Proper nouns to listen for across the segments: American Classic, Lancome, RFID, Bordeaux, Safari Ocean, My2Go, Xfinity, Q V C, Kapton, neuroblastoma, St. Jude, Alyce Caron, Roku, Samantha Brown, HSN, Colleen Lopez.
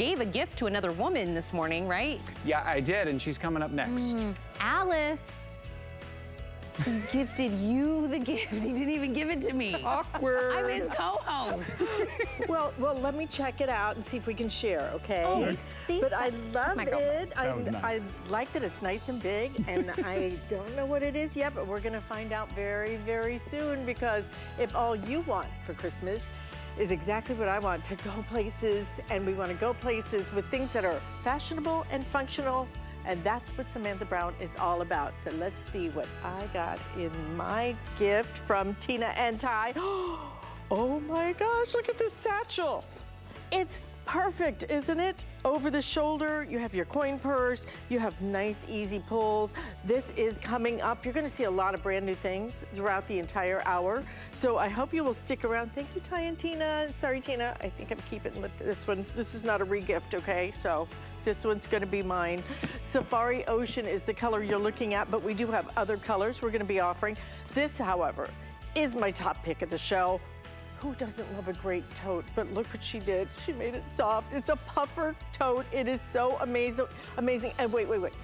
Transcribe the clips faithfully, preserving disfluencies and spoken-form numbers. gave a gift to another woman this morning, right? Yeah, I did, and she's coming up next. Mm, Alyce. He's gifted you the gift. He didn't even give it to me. Awkward. I'm his co-host. well, well, let me check it out and see if we can share, okay? Oh, see? But I love it. I, nice. I like that it's nice and big, and I don't know what it is yet, but we're going to find out very, very soon, because if all you want for Christmas is exactly what I want, to go places, and we want to go places with things that are fashionable and functional, and that's what Samantha Brown is all about. So let's see what I got in my gift from Tina and Ty. Oh my gosh, look at this satchel. It's perfect, isn't it? Over the shoulder, you have your coin purse, you have nice easy pulls. This is coming up. You're gonna see a lot of brand new things throughout the entire hour. So I hope you will stick around. Thank you, Ty and Tina. Sorry, Tina, I think I'm keeping with this one. This is not a re-gift, okay? So. This one's gonna be mine. Safari Ocean is the color you're looking at, but we do have other colors we're gonna be offering. This, however, is my top pick of the show. Who doesn't love a great tote? But look what she did. She made it soft. It's a puffer tote. It is so amazing. Amazing. And wait, wait, wait.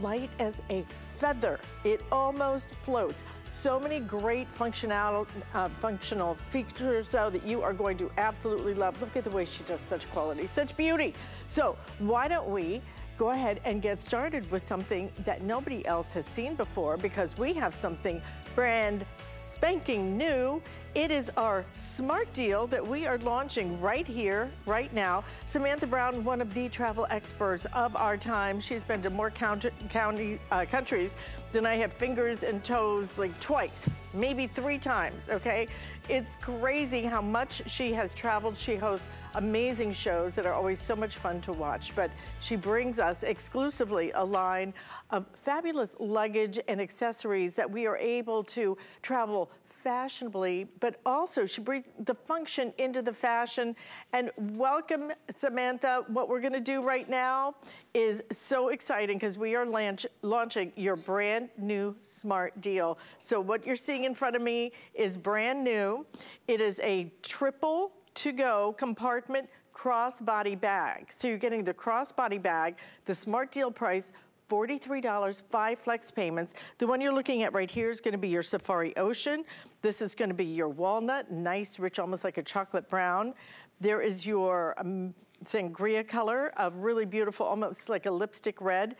Light as a feather. It almost floats. So many great functional, uh, functional features, though, that you are going to absolutely love. Look at the way she does such quality, such beauty. So why don't we go ahead and get started with something that nobody else has seen before, because we have something brand spanking new. It is our smart deal that we are launching right here, right now. Samantha Brown, one of the travel experts of our time. She's been to more county, county, uh, countries than I have fingers and toes, like twice, maybe three times, okay? It's crazy how much she has traveled. She hosts amazing shows that are always so much fun to watch, but she brings us exclusively a line of fabulous luggage and accessories that we are able to travel fashionably, but also she brings the function into the fashion. And welcome, Samantha. What we're gonna do right now is so exciting, because we are launch, launching your brand new smart deal. So what you're seeing in front of me is brand new. It is a triple to-go compartment crossbody bag. So you're getting the crossbody bag, the smart deal price, forty-three dollars, five flex payments. The one you're looking at right here is gonna be your Safari Ocean. This is gonna be your walnut, nice, rich, almost like a chocolate brown. There is your um, sangria color, a really beautiful, almost like a lipstick red.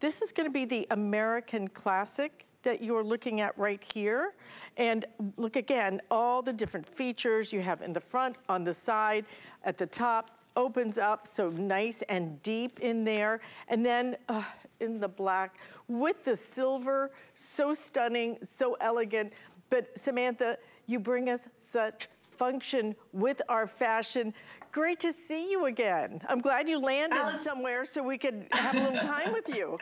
This is gonna be the American Classic that you're looking at right here. And look again, all the different features you have in the front, on the side, at the top, opens up so nice and deep in there. And then, uh, in the black with the silver, so stunning, so elegant. But Samantha, you bring us such function with our fashion. Great to see you again. I'm glad you landed Alyce somewhere so we could have a little time with you.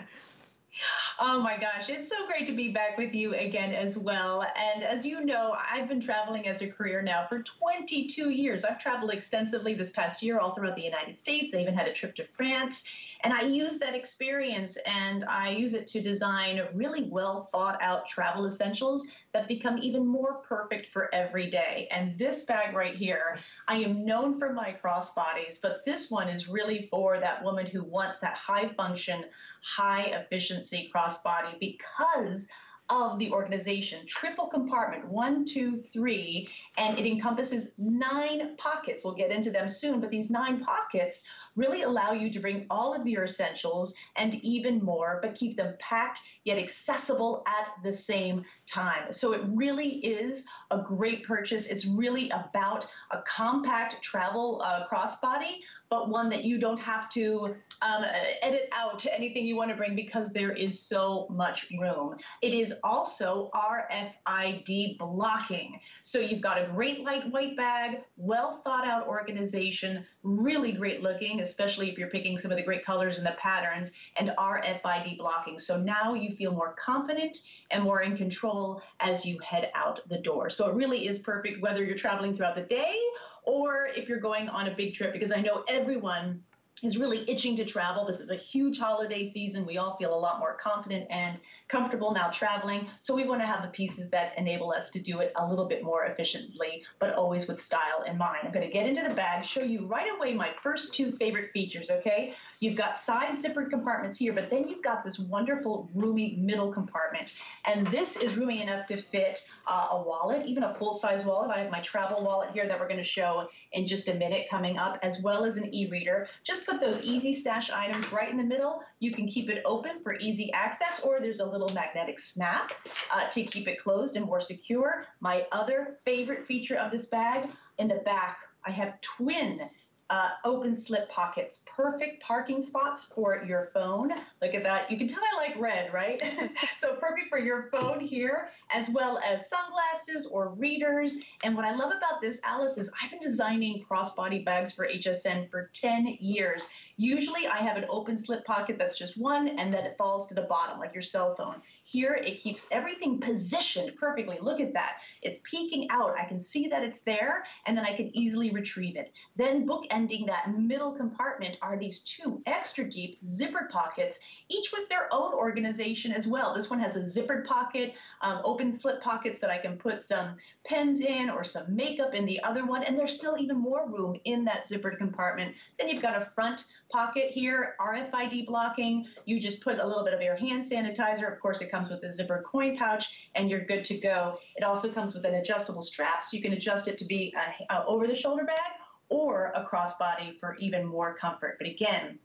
Oh my gosh, it's so great to be back with you again as well. And as you know, I've been traveling as a career now for twenty-two years. I've traveled extensively this past year all throughout the United States. I even had a trip to France. And I use that experience, and I use it to design really well thought out travel essentials that become even more perfect for every day. And this bag right here, I am known for my crossbodies, but this one is really for that woman who wants that high function, high efficiency crossbody because of the organization. Triple compartment, one, two, three, and it encompasses nine pockets. We'll get into them soon, but these nine pockets really allow you to bring all of your essentials and even more, but keep them packed yet accessible at the same time. So it really is a great purchase. It's really about a compact travel uh, crossbody, but one that you don't have to um, edit out to anything you want to bring because there is so much room. It is also R F I D blocking. So you've got a great lightweight bag, well thought out organization, really great looking, especially if you're picking some of the great colors and the patterns, and R F I D blocking. So now you feel more confident and more in control as you head out the door. So it really is perfect whether you're traveling throughout the day or if you're going on a big trip, because I know everyone is really itching to travel. This is a huge holiday season. We all feel a lot more confident and comfortable now traveling. So we want to have the pieces that enable us to do it a little bit more efficiently, but always with style in mind. I'm going to get into the bag, show you right away my first two favorite features, okay? You've got side zippered compartments here, but then you've got this wonderful roomy middle compartment. And this is roomy enough to fit uh, a wallet, even a full-size wallet. I have my travel wallet here that we're going to show in just a minute coming up, as well as an e-reader. Just put those easy stash items right in the middle. You can keep it open for easy access, or there's a little magnetic snap uh, to keep it closed and more secure. My other favorite feature of this bag, in the back, I have twin uh, open slip pockets, perfect parking spots for your phone. Look at that. You can tell I like red, right? So perfect for your phone here, as well as sunglasses or readers. And what I love about this, Alyce, is I've been designing crossbody bags for H S N for ten years. Usually I have an open slip pocket that's just one, and then it falls to the bottom like your cell phone. Here, it keeps everything positioned perfectly. Look at that. It's peeking out. I can see that it's there, and then I can easily retrieve it. Then bookending that middle compartment are these two extra deep zippered pockets, each with their own organization as well. This one has a zippered pocket, um, open slip pockets that I can put some pens in or some makeup in the other one, and there's still even more room in that zippered compartment. Then you've got a front pocket here, R F I D blocking. You just put a little bit of your hand sanitizer. Of course, it comes with a zippered coin pouch, and you're good to go. It also comes with an adjustable strap, so you can adjust it to be an over-the-shoulder bag or a crossbody for even more comfort. But again,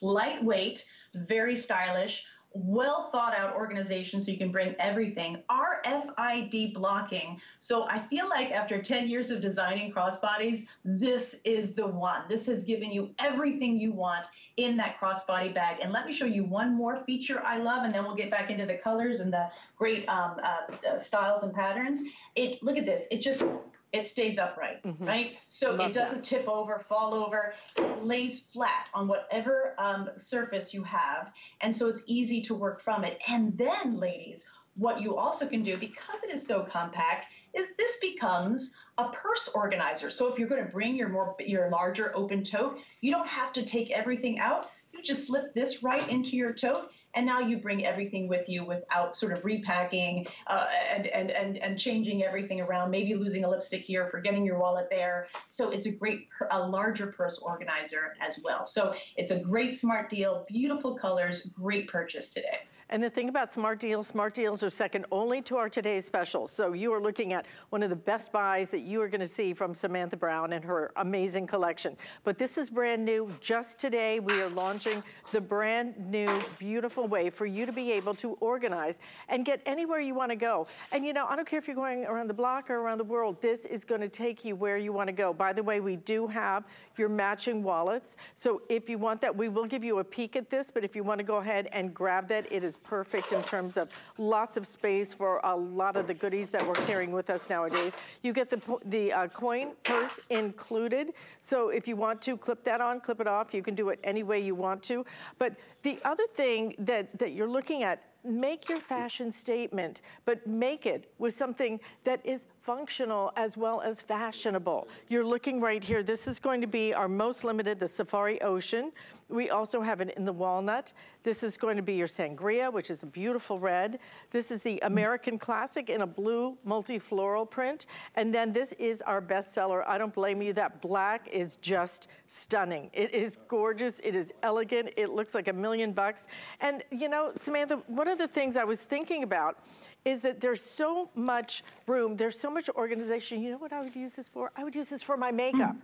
lightweight, very stylish, well thought out organization so you can bring everything. R F I D blocking. So I feel like after ten years of designing crossbodies, this is the one. This has given you everything you want in that crossbody bag. And let me show you one more feature I love, and then we'll get back into the colors and the great um, uh, styles and patterns. It, look at this, it just, it stays upright, mm-hmm. right? So love it doesn't that. tip over, fall over, it lays flat on whatever um, surface you have. And so it's easy to work from it. And then, ladies, what you also can do, because it is so compact, is this becomes a purse organizer. So if you're going to bring your more your larger open tote, you don't have to take everything out. You just slip this right into your tote, and now you bring everything with you without sort of repacking uh, and, and, and, and changing everything around, maybe losing a lipstick here, forgetting your wallet there. So it's a great, a larger purse organizer as well. So it's a great smart deal, beautiful colors, great purchase today. And the thing about smart deals, smart deals are second only to our today's special. So you are looking at one of the best buys that you are going to see from Samantha Brown and her amazing collection. But this is brand new. Just today, we are launching the brand new, beautiful way for you to be able to organize and get anywhere you want to go. And, you know, I don't care if you're going around the block or around the world. This is going to take you where you want to go. By the way, we do have your matching wallets. So if you want that, we will give you a peek at this. But if you want to go ahead and grab that, it is perfect in terms of lots of space for a lot of the goodies that we're carrying with us nowadays. You get the, the uh, coin purse included. So if you want to clip that on, clip it off, you can do it any way you want to. But the other thing that, that you're looking at, make your fashion statement, but make it with something that is functional as well as fashionable. You're looking right here. This is going to be our most limited, the Safari Ocean. We also have it in the walnut. This is going to be your sangria, which is a beautiful red. This is the American Classic in a blue multi-floral print. And then this is our bestseller. I don't blame you. That black is just stunning. It is gorgeous. It is elegant. It looks like a million bucks. And you know, Samantha, what are One of the things I was thinking about is that there's so much room, there's so much organization. You know what I would use this for? I would use this for my makeup. Mm.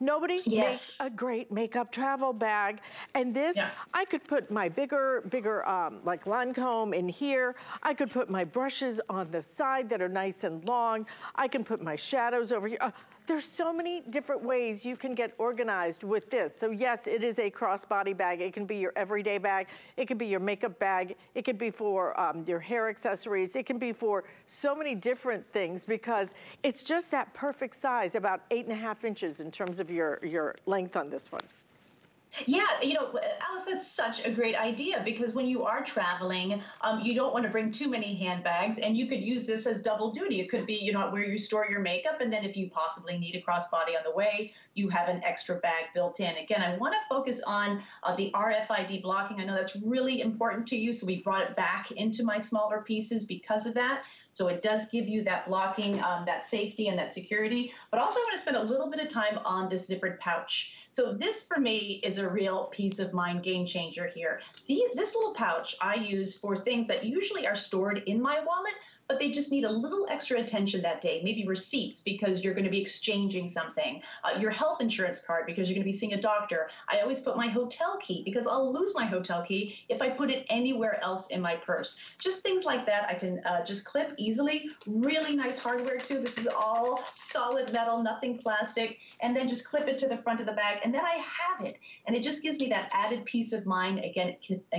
Nobody yes. makes a great makeup travel bag. And this, yeah. I could put my bigger, bigger um, like Lancome in here. I could put my brushes on the side that are nice and long. I can put my shadows over here. Uh, there's so many different ways you can get organized with this. So yes, it is a crossbody bag. It can be your everyday bag. It could be your makeup bag. It could be for um, your hair accessories. It can be for so many different things because it's just that perfect size, about eight and a half inches in terms of your your length on this one. Yeah, you know, Alyce, that's such a great idea because when you are traveling, um, you don't want to bring too many handbags, and you could use this as double duty. It could be, you know, where you store your makeup, and then if you possibly need a crossbody on the way, you have an extra bag built in. Again, I want to focus on uh, the R F I D blocking. I know that's really important to you, so we brought it back into my smaller pieces because of that. So it does give you that blocking, um, that safety, and that security. But also I want to spend a little bit of time on this zippered pouch. So this, for me, is a real peace of mind game changer here. The, this little pouch I use for things that usually are stored in my wallet, but they just need a little extra attention that day. Maybe receipts, because you're going to be exchanging something. Uh, your health insurance card, because you're going to be seeing a doctor. I always put my hotel key, because I'll lose my hotel key if I put it anywhere else in my purse. Just things like that I can uh, just clip easily. Really nice hardware, too. This is all solid metal, nothing plastic. And then just clip it to the front of the bag, and then I have it. And it just gives me that added peace of mind, again,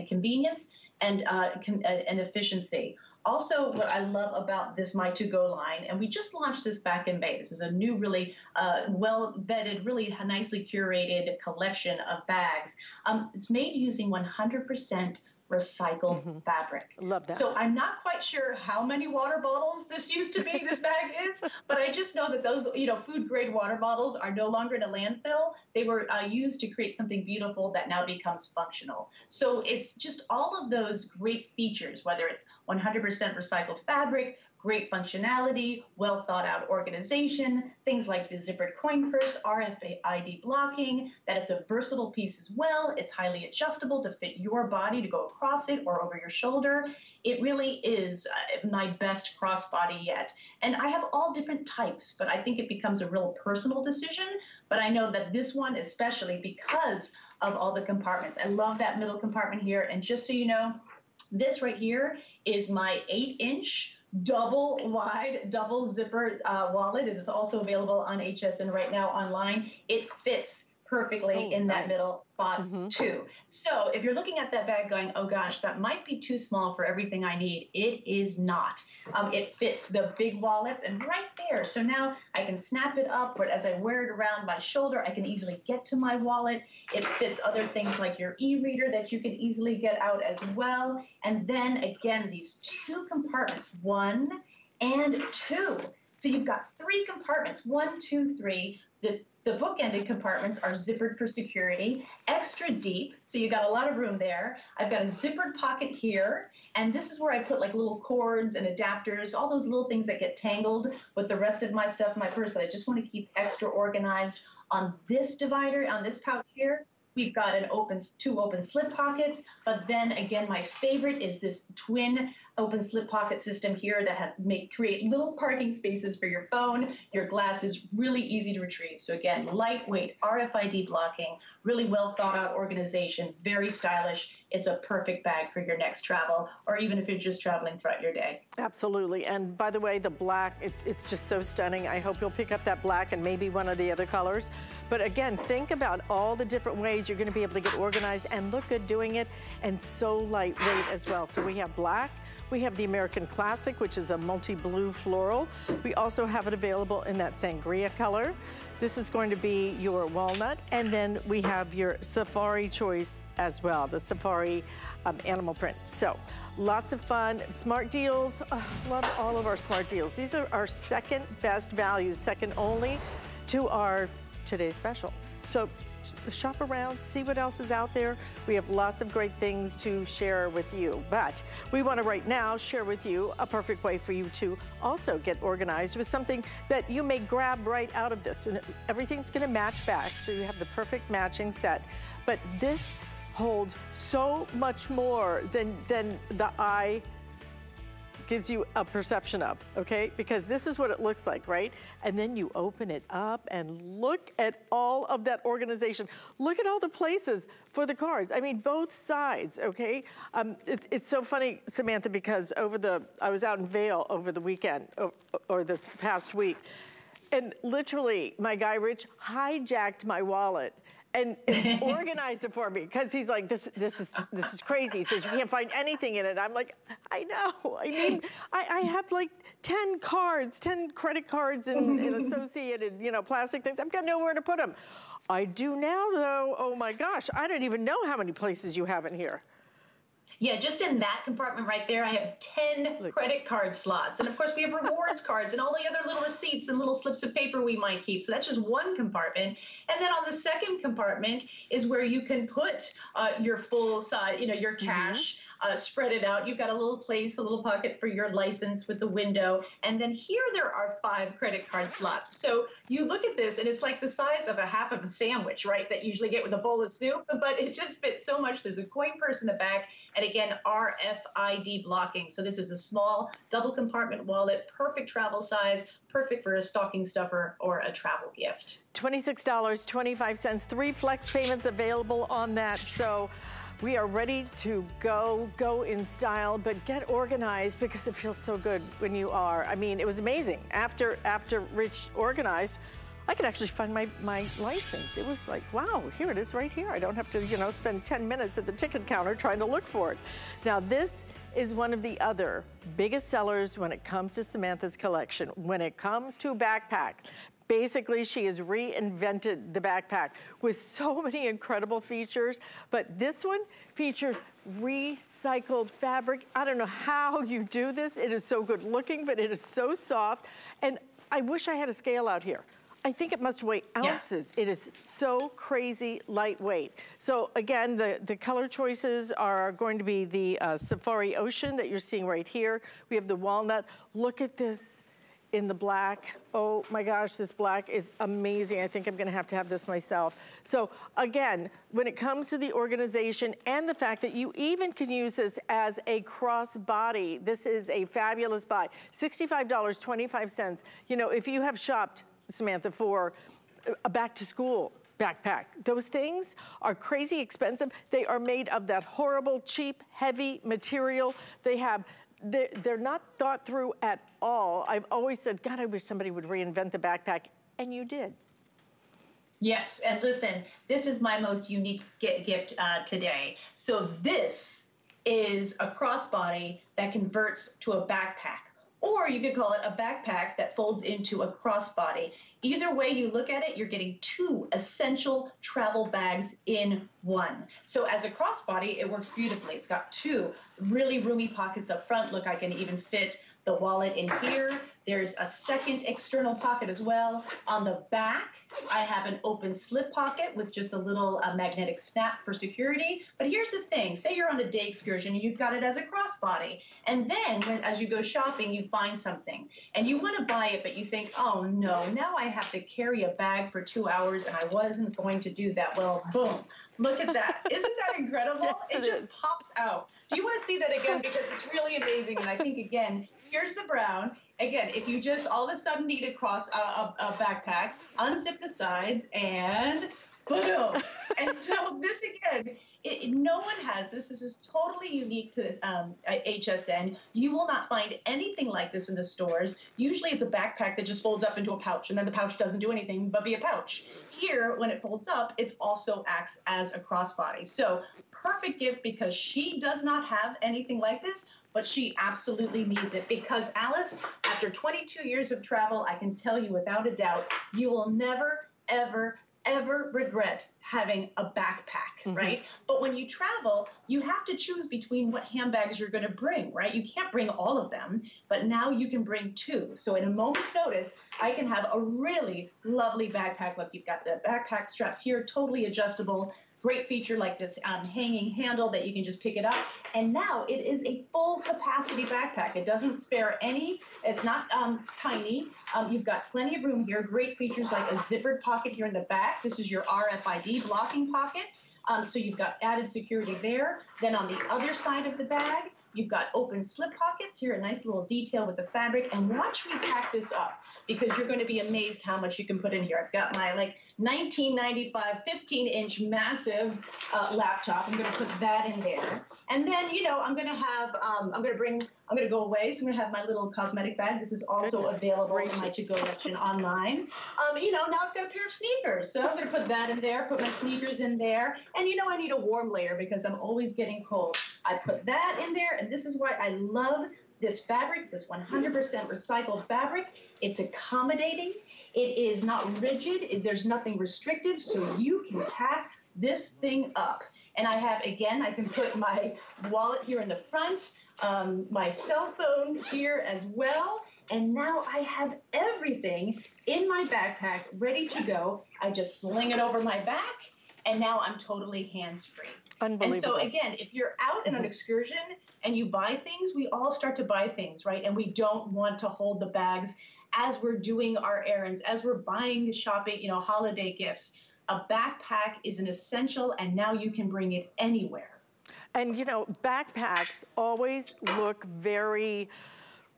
convenience and, uh, and efficiency. Also, what I love about this My to Go line, and we just launched this back in May. This is a new, really uh, well-vetted, really nicely curated collection of bags. Um, it's made using one hundred percent recycled mm-hmm. fabric. Love that. So I'm not quite sure how many water bottles this used to be, this bag is, but I just know that those, you know, food grade water bottles are no longer in a landfill. They were uh, used to create something beautiful that now becomes functional. So it's just all of those great features, whether it's one hundred percent recycled fabric, great functionality, well thought out organization, things like the zippered coin purse, R F I D blocking, that it's a versatile piece as well. It's highly adjustable to fit your body, to go across it or over your shoulder. It really is uh, my best crossbody yet. And I have all different types, but I think it becomes a real personal decision. But I know that this one, especially because of all the compartments. I love that middle compartment here. And just so you know, this right here is my eight inch double wide, double zipper uh, wallet. It is also available on H S N right now online. It fits perfectly oh, in nice. that middle spot mm-hmm. too. So if you're looking at that bag going, oh gosh, that might be too small for everything I need, it is not. Um, it fits the big wallets and right there. So now I can snap it up, but as I wear it around my shoulder, I can easily get to my wallet. It fits other things like your e-reader that you can easily get out as well. And then again, these two compartments, one and two. So you've got three compartments, one, two, three. The The bookended compartments are zippered for security, extra deep, so you got a lot of room there. I've got a zippered pocket here, and this is where I put like little cords and adapters, all those little things that get tangled with the rest of my stuff in my purse that I just want to keep extra organized. On this divider, on this pouch here, we've got an open, two open slip pockets, but then again, my favorite is this twin open slip pocket system here that have make create little parking spaces for your phone. Your glass is really easy to retrieve. So again, lightweight, R F I D blocking, really well thought out organization, very stylish. It's a perfect bag for your next travel, or even if you're just traveling throughout your day. Absolutely, and by the way, the black, it, it's just so stunning. I hope you'll pick up that black and maybe one of the other colors. But again, think about all the different ways you're gonna be able to get organized and look good doing it, and so lightweight as well. So we have black, we have the American Classic, which is a multi-blue floral. We also have it available in that sangria color. This is going to be your walnut, and then we have your safari choice as well, the safari um, animal print. So lots of fun, smart deals. Oh, love all of our smart deals. These are our second best values, second only to our today's special. So shop around, see what else is out there. We have lots of great things to share with you, but we want to right now share with you a perfect way for you to also get organized with something that you may grab right out of this, and everything's going to match back, so you have the perfect matching set. But this holds so much more than than the eye gives you a perception of, okay? Because this is what it looks like, right? And then you open it up and look at all of that organization. Look at all the places for the cards. I mean, both sides, okay? Um, it, it's so funny, Samantha, because over the, I was out in Vail over the weekend, or, or this past week, and literally my guy Rich hijacked my wallet and organized it for me, because he's like, this, this is, this is crazy. He says, you can't find anything in it. I'm like, I know. I mean, I, I have like ten cards, ten credit cards, and, and associated, you know, plastic things. I've got nowhere to put them. I do now, though. Oh my gosh, I don't even know how many places you have in here. Yeah, just in that compartment right there, I have ten Look. credit card slots. And of course, we have rewards cards and all the other little receipts and little slips of paper we might keep. So that's just one compartment. And then on the second compartment is where you can put uh, your full size, you know, your cash, mm-hmm. uh, spread it out. You've got a little place, a little pocket for your license with the window. And then here there are five credit card slots. So you look at this and it's like the size of a half of a sandwich, right? That you usually get with a bowl of soup, but it just fits so much. There's a coin purse in the back. And again, R F I D blocking. So this is a small double compartment wallet, perfect travel size, perfect for a stocking stuffer or a travel gift. twenty-six dollars and twenty-five cents, three flex payments available on that. So we are ready to go, go in style, but get organized because it feels so good when you are. I mean, it was amazing. After, after Rich organized, I could actually find my, my license. It was like, wow, here it is right here. I don't have to, you know, spend ten minutes at the ticket counter trying to look for it. Now, this is one of the other biggest sellers when it comes to Samantha's collection. When it comes to backpacks, basically she has reinvented the backpack with so many incredible features, but this one features recycled fabric. I don't know how you do this. It is so good looking, but it is so soft. And I wish I had a scale out here. I think it must weigh ounces. Yeah. It is so crazy lightweight. So again, the, the color choices are going to be the uh, Safari Ocean that you're seeing right here. We have the walnut. Look at this in the black. Oh my gosh, this black is amazing. I think I'm gonna have to have this myself. So again, when it comes to the organization and the fact that you even can use this as a crossbody, this is a fabulous buy. sixty-five dollars and twenty-five cents. You know, if you have shopped, Samantha, for a back-to-school backpack. Those things are crazy expensive. They are made of that horrible, cheap, heavy material. They have, they're, they're not thought through at all. I've always said, God, I wish somebody would reinvent the backpack, and you did. Yes, and listen, this is my most unique gift uh, today. So this is a crossbody that converts to a backpack. Or you could call it a backpack that folds into a crossbody. Either way you look at it, you're getting two essential travel bags in one. So as a crossbody, it works beautifully. It's got two really roomy pockets up front. Look, I can even fit the wallet in here. There's a second external pocket as well. On the back, I have an open slip pocket with just a little uh, magnetic snap for security. But here's the thing, say you're on a day excursion and you've got it as a crossbody. And then when, as you go shopping, you find something and you wanna buy it, but you think, oh no, now I have to carry a bag for two hours and I wasn't going to do that. Well, boom, look at that. Isn't that incredible? Yes, it, it just is. Pops out. Do you wanna see that again? Because it's really amazing. And I think again, here's the brown. Again, if you just all of a sudden need to cross a, a, a backpack, unzip the sides and boom. And so this again, it, no one has this. This is totally unique to um, H S N. You will not find anything like this in the stores. Usually it's a backpack that just folds up into a pouch and then the pouch doesn't do anything but be a pouch. Here, when it folds up, it also acts as a crossbody. So perfect gift because she does not have anything like this. But she absolutely needs it because, Alyce, after twenty-two years of travel, I can tell you without a doubt, you will never, ever, ever regret having a backpack, mm-hmm. right? But when you travel, you have to choose between what handbags you're gonna bring, right? You can't bring all of them, but now you can bring two. So in a moment's notice, I can have a really lovely backpack. Look, you've got the backpack straps here, totally adjustable. Great feature like this um, hanging handle that you can just pick it up. And now it is a full capacity backpack. It doesn't spare any. It's not um, it's tiny. Um, you've got plenty of room here. Great features like a zippered pocket here in the back. This is your R F I D blocking pocket. Um, so you've got added security there. Then on the other side of the bag, you've got open slip pockets. Here, a nice little detail with the fabric. And watch me pack this up because you're going to be amazed how much you can put in here. I've got my like nineteen ninety-five fifteen inch massive uh, laptop. I'm going to put that in there. And then, you know, I'm going to have, um, I'm going to bring, I'm going to go away. So I'm going to have my little cosmetic bag. This is also Goodness available gracious. in my to-go section online. Um, you know, now I've got a pair of sneakers. So I'm going to put that in there, put my sneakers in there. And, you know, I need a warm layer because I'm always getting cold. I put that in there. And this is why I love this fabric, this one hundred percent recycled fabric. It's accommodating. It is not rigid. There's nothing restricted. So you can pack this thing up. And I have, again, I can put my wallet here in the front, um, my cell phone here as well. And now I have everything in my backpack ready to go. I just sling it over my back, and now I'm totally hands-free. Unbelievable. And so, again, if you're out in an excursion and you buy things, we all start to buy things, right? And we don't want to hold the bags as we're doing our errands, as we're buying shopping, you know, holiday gifts. A backpack is an essential, and now you can bring it anywhere. And, you know, backpacks always look very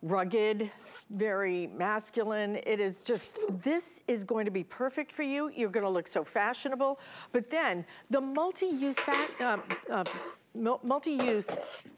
rugged, very masculine. It is just, this is going to be perfect for you. You're going to look so fashionable. But then the multi-use fact, um, uh, multi-use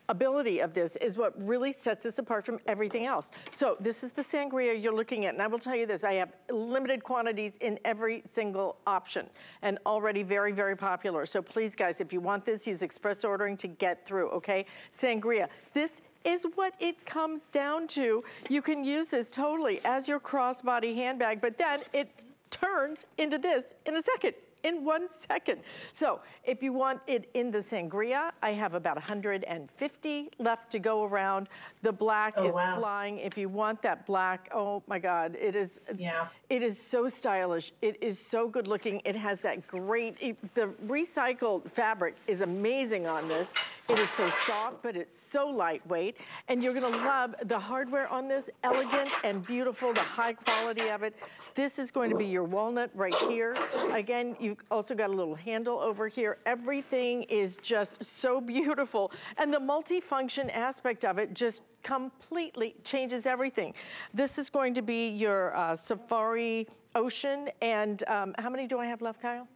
ability of this is what really sets this apart from everything else. So this is the sangria you're looking at, and I will tell you this, I have limited quantities in every single option and already very, very popular. So please, guys, if you want this, use express ordering to get through, okay? Sangria. This is what it comes down to. You can use this totally as your crossbody handbag, but then it turns into this in a second. In one second. So if you want it in the sangria, I have about one hundred fifty left to go around. The black oh, is wow. flying. If you want that black, oh my God, it is, yeah. it is so stylish. It is so good looking. It has that great, it, the recycled fabric is amazing on this. It is so soft, but it's so lightweight. And you're gonna love the hardware on this, elegant and beautiful, the high quality of it. This is going to be your walnut right here. Again, you You've also got a little handle over here. Everything is just so beautiful. And the multifunction aspect of it just completely changes everything. This is going to be your uh, Safari Ocean. And um, how many do I have left, Kyle?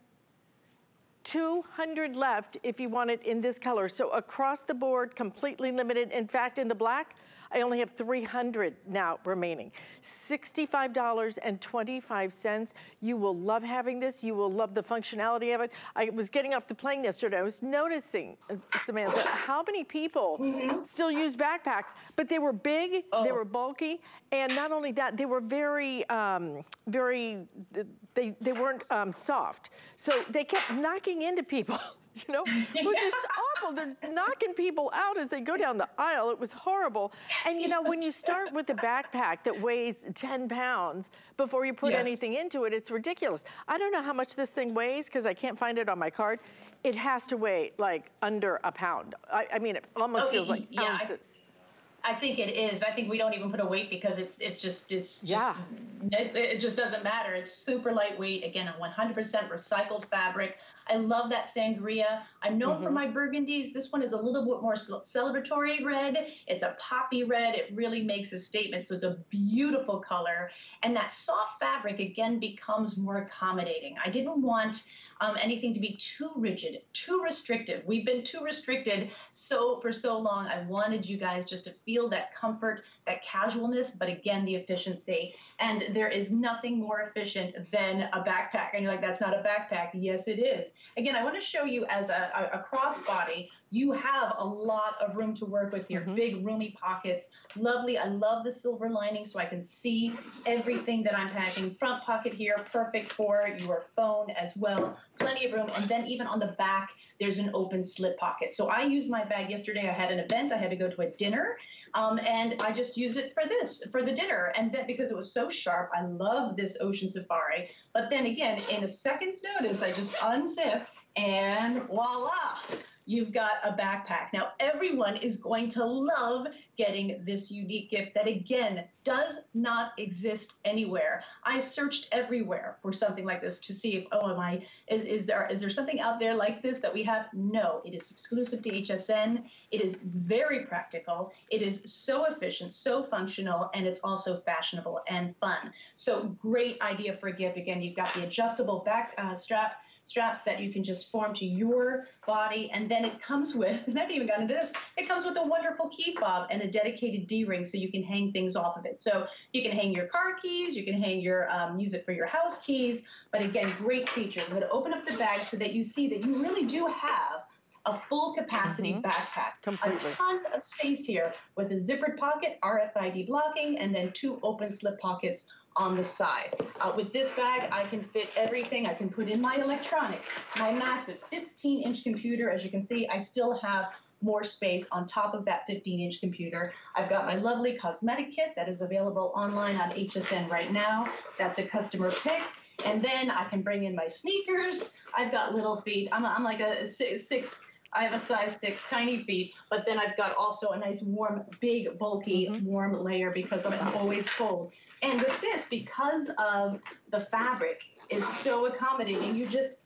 two hundred left if you want it in this color. So across the board, completely limited. In fact, in the black, I only have three hundred now remaining. sixty-five dollars and twenty-five cents. You will love having this. You will love the functionality of it. I was getting off the plane yesterday. I was noticing, Samantha, how many people mm-hmm. still use backpacks, but they were big, oh. they were bulky, and not only that, they were very, um, very, they, they weren't um, soft. So they kept knocking into people. You know, it's awful. They're knocking people out as they go down the aisle. It was horrible. And you know, when you start with a backpack that weighs ten pounds before you put yes. anything into it, it's ridiculous. I don't know how much this thing weighs because I can't find it on my card. It has to weigh like under a pound. I, I mean, it almost okay, feels like yeah, ounces. I, I think it is. I think we don't even put a weight because it's it's just, it's just yeah. it, it just doesn't matter. It's super lightweight. Again, a one hundred percent recycled fabric. I love that sangria. I'm known mm-hmm. for my burgundies. This one is a little bit more celebratory red. It's a poppy red. It really makes a statement. So it's a beautiful color. And that soft fabric, again, becomes more accommodating. I didn't want um, anything to be too rigid, too restrictive. We've been too restricted so for so long. I wanted you guys just to feel that comfort, that casualness, but again, the efficiency. And there is nothing more efficient than a backpack. And you're like, that's not a backpack. Yes, it is. Again, I want to show you as a, a crossbody, you have a lot of room to work with your mm-hmm. big, roomy pockets. Lovely. I love the silver lining so I can see everything that I'm packing. Front pocket here, perfect for your phone as well. Plenty of room. And then even on the back, there's an open slip pocket. So I used my bag yesterday. I had an event. I had to go to a dinner. Um, and I just use it for this, for the dinner. And then because it was so sharp, I love this Ocean Safari. But then again, in a second's notice, I just unzip and voila, you've got a backpack. Now, everyone is going to love getting this unique gift that, again, does not exist anywhere. I searched everywhere for something like this to see if, oh, am I, is, is there, is there something out there like this that we have? No, it is exclusive to H S N. It is very practical. It is so efficient, so functional, and it's also fashionable and fun. So great idea for a gift. Again, you've got the adjustable back uh, strap, straps that you can just form to your body. And then it comes with, and I haven't even gotten into this, it comes with a wonderful key fob and a dedicated D-ring so you can hang things off of it. So you can hang your car keys, you can hang your, um, use it for your house keys. But again, great features. I'm going to open up the bag so that you see that you really do have a full capacity mm-hmm. backpack. Completely. A ton of space here with a zippered pocket, R F I D blocking, and then two open slip pockets on the side. Uh, with this bag, I can fit everything. I can put in my electronics, my massive fifteen inch computer. As you can see, I still have more space on top of that fifteen inch computer. I've got my lovely cosmetic kit that is available online on H S N right now. That's a customer pick. And then I can bring in my sneakers. I've got little feet. I'm, I'm like a six, six, I have a size six, tiny feet, but then I've got also a nice warm, big, bulky, mm-hmm. warm layer because I'm always cold. And with this, because of the fabric is so accommodating, you just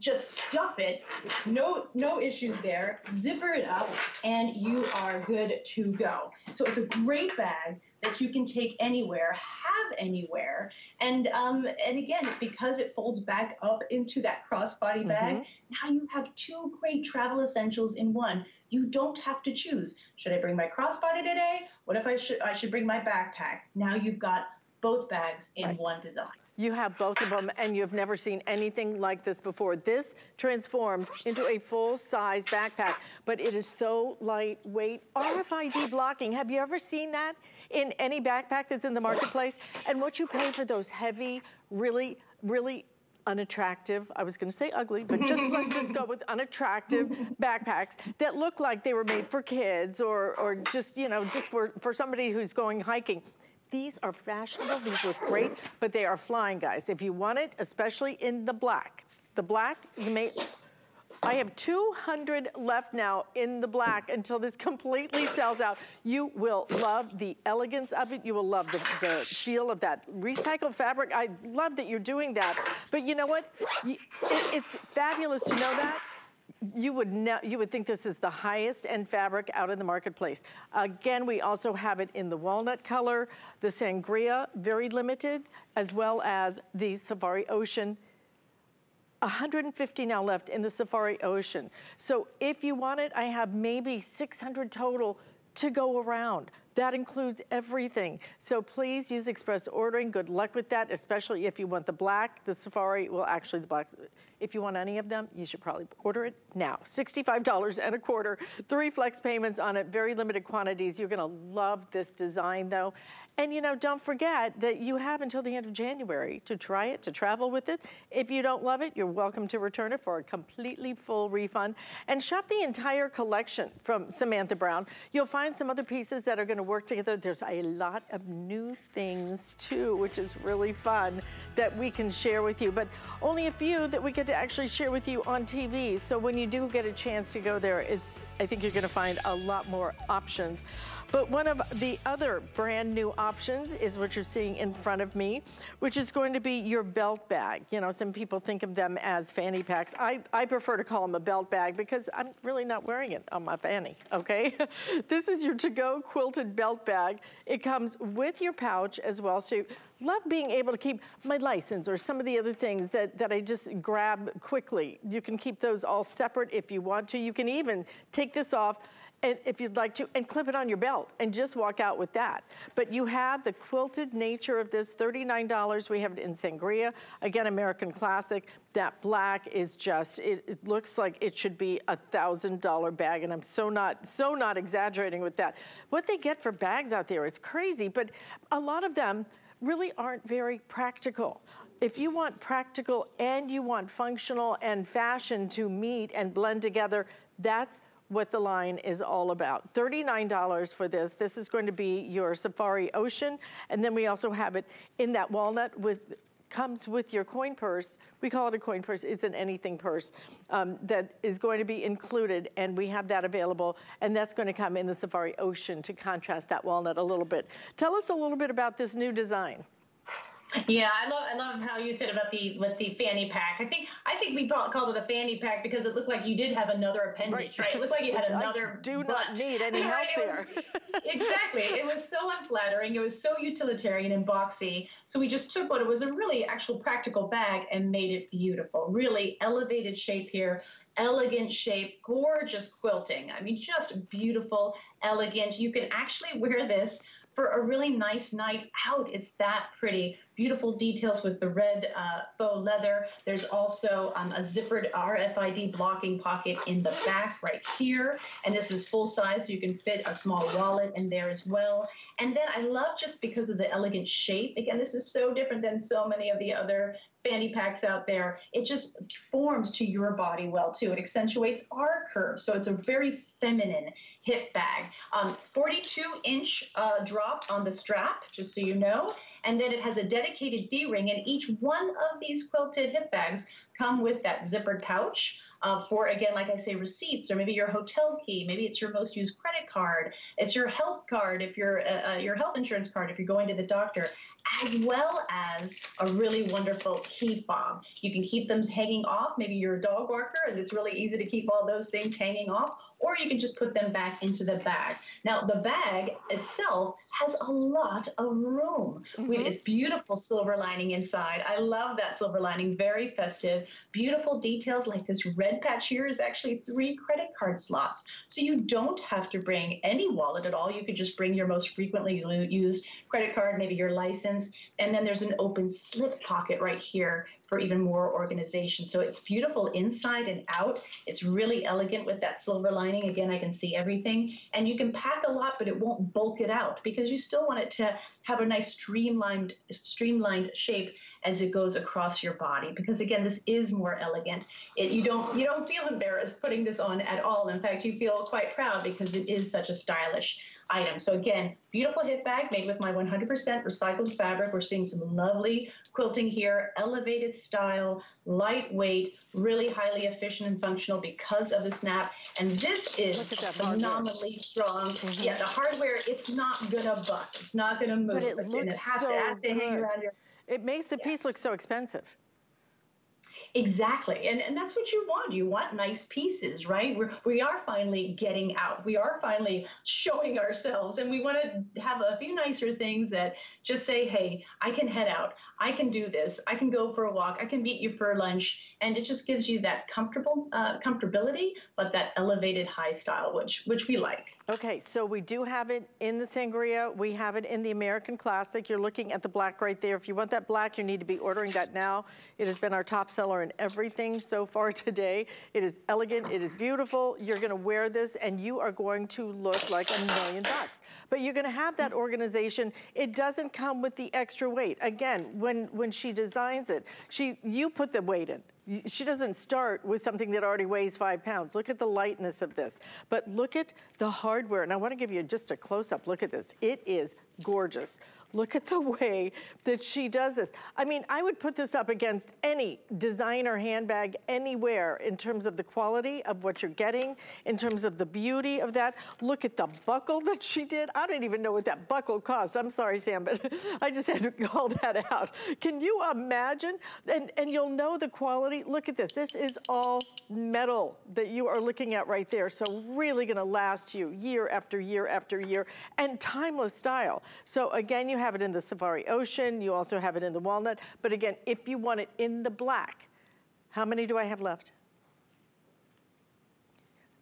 just stuff it, no no issues there, zipper it up, and you are good to go. So it's a great bag that you can take anywhere, have anywhere, and um, and again, because it folds back up into that crossbody bag, mm-hmm. now you have two great travel essentials in one. You don't have to choose. Should I bring my crossbody today? What if I should I should bring my backpack? Now you've got both bags in right. one design. You have both of them, and you've never seen anything like this before. This transforms into a full-size backpack, but it is so lightweight. R F I D blocking, have you ever seen that in any backpack that's in the marketplace? And what you pay for those heavy, really, really unattractive, I was gonna say ugly, but just let's just go with unattractive backpacks that look like they were made for kids or, or just, you know, just for, for somebody who's going hiking. These are fashionable, these look great, but they are flying, guys. If you want it, especially in the black. The black, you may, I have two hundred left now in the black until this completely sells out. You will love the elegance of it. You will love the, the feel of that recycled fabric. I love that you're doing that. But you know what? It, it's fabulous to know that. You would know, you would think this is the highest end fabric out in the marketplace. Again, we also have it in the walnut color, the sangria, very limited, as well as the Safari Ocean. one hundred fifty now left in the Safari Ocean. So if you want it, I have maybe six hundred total to go around. That includes everything. So please use express ordering. Good luck with that, especially if you want the black, the Safari, well, actually the black. If you want any of them, you should probably order it now. sixty-five and a quarter, three flex payments on it, very limited quantities. You're gonna love this design though. And you know, don't forget that you have until the end of January to try it, to travel with it. If you don't love it, you're welcome to return it for a completely full refund. And shop the entire collection from Samantha Brown. You'll find some other pieces that are gonna work together. There's a lot of new things too, which is really fun that we can share with you, but only a few that we get to actually share with you on T V. So when you do get a chance to go there, it's, I think you're gonna find a lot more options. But one of the other brand new options is what you're seeing in front of me, which is going to be your belt bag. You know, some people think of them as fanny packs. I, I prefer to call them a belt bag because I'm really not wearing it on my fanny, okay? This is your to-go quilted belt bag. It comes with your pouch as well. So you love being able to keep my license or some of the other things that, that I just grab quickly. You can keep those all separate if you want to. You can even take this off and if you'd like to, and clip it on your belt and just walk out with that. But you have the quilted nature of this, thirty-nine dollars. We have it in sangria, again, American Classic. That black is just, it, it looks like it should be a one thousand dollar bag, and I'm so not, so not exaggerating with that. What they get for bags out there is crazy, but a lot of them really aren't very practical. If you want practical and you want functional and fashion to meet and blend together, that's what the line is all about. thirty-nine dollars for this. This is going to be your Safari Ocean. And then we also have it in that walnut with, comes with your coin purse. We call it a coin purse. It's an anything purse um, that is going to be included. And we have that available. And that's going to come in the Safari Ocean to contrast that walnut a little bit. Tell us a little bit about this new design. Yeah, I love I love how you said about the with the fanny pack. I think I think we called it a fanny pack because it looked like you did have another appendage, right? right? It looked like you had another. I do butt. not need any help right? there. It was, exactly. It was so unflattering. It was so utilitarian and boxy. So we just took what it was a really actual practical bag and made it beautiful. Really elevated shape here. Elegant shape, gorgeous quilting. I mean, just beautiful, elegant. You can actually wear this for a really nice night out. It's that pretty. beautiful details with the red uh, faux leather. There's also um, a zippered R F I D blocking pocket in the back right here. And this is full size, so you can fit a small wallet in there as well. And then I love, just because of the elegant shape, again, this is so different than so many of the other fanny packs out there. It just forms to your body well, too. It accentuates our curves, so it's a very feminine hip bag. forty-two inch um, uh, drop on the strap, just so you know. And then it has a dedicated D-ring, and each one of these quilted hip bags come with that zippered pouch uh, for, again, like I say, receipts, or maybe your hotel key, maybe it's your most used credit card, it's your health card, if you're uh, your health insurance card, if you're going to the doctor, as well as a really wonderful key fob. You can keep them hanging off, maybe you're a dog walker, and it's really easy to keep all those things hanging off, or you can just put them back into the bag. Now, the bag itself has a lot of room. Mm-hmm. With its beautiful silver lining inside. I love that silver lining, very festive. Beautiful details like this red patch here is actually three credit card slots. So you don't have to bring any wallet at all. You could just bring your most frequently used credit card, maybe your license. And then there's an open slip pocket right here for even more organization. So it's beautiful inside and out. It's really elegant with that silver lining. Again, I can see everything. And you can pack a lot, but it won't bulk it out because you still want it to have a nice streamlined, streamlined shape as it goes across your body. Because again, this is more elegant. It, you don't, you don't feel embarrassed putting this on at all. In fact, you feel quite proud because it is such a stylish item. So again, beautiful hip bag made with my one hundred percent recycled fabric. We're seeing some lovely quilting here, elevated style, lightweight, really highly efficient and functional because of the snap. And this is phenomenally strong. Mm-hmm. Yeah, the hardware, it's not gonna bust. It's not gonna move. But it looks and it has so to, has to hang around your. It makes the yes. piece look so expensive. Exactly, and, and that's what you want. You want nice pieces, right? We're, we are finally getting out. We are finally showing ourselves, and we want to have a few nicer things that just say, hey, I can head out. I can do this. I can go for a walk. I can meet you for lunch, and it just gives you that comfortable uh, comfortability, but that elevated high style, which, which we like. Okay, so we do have it in the Sangria. We have it in the American Classic. You're looking at the black right there. If you want that black, you need to be ordering that now. It has been our top seller and everything so far today. It is elegant, it is beautiful. You're gonna wear this and you are going to look like a million bucks. But you're gonna have that organization. It doesn't come with the extra weight. Again, when, when she designs it, she you put the weight in. She doesn't start with something that already weighs five pounds. Look at the lightness of this. But look at the hardware. And I wanna give you just a close-up look at this. It is gorgeous. Look at the way that she does this. I mean, I would put this up against any designer handbag anywhere in terms of the quality of what you're getting, in terms of the beauty of that. Look at the buckle that she did. I don't even know what that buckle cost. I'm sorry, Sam, but I just had to call that out. Can you imagine? And, and you'll know the quality. Look at this. This is all metal that you are looking at right there. So really gonna last you year after year after year, and timeless style. So again, you have it in the Safari Ocean. You also have it in the Walnut. But again, if you want it in the black, how many do I have left?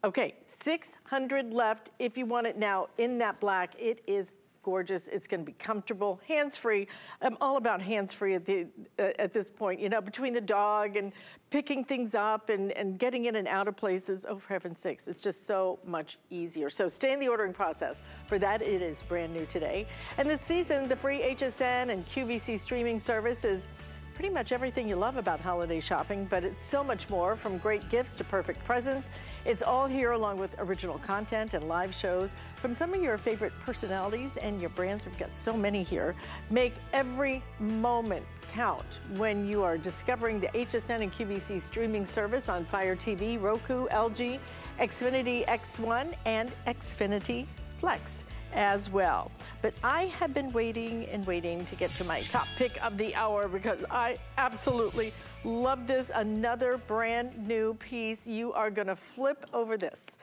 Okay, six hundred left. If you want it now in that black, it is gorgeous. It's going to be comfortable, hands-free. I'm all about hands-free at the uh, at this point, you know, between the dog and picking things up and, and getting in and out of places. Oh, for heaven's sakes, it's just so much easier. So stay in the ordering process. For that, it is brand new today. And this season, the free H S N and Q V C streaming service is pretty much everything you love about holiday shopping, but it's so much more, from great gifts to perfect presents. It's all here, along with original content and live shows from some of your favorite personalities and your brands. We've got so many here. Make every moment count when you are discovering the H S N and Q V C streaming service on Fire T V, Roku, L G, Xfinity X one, and Xfinity Flex as well. But I have been waiting and waiting to get to my top pick of the hour, because I absolutely love this. Another brand new piece. You are gonna flip over this.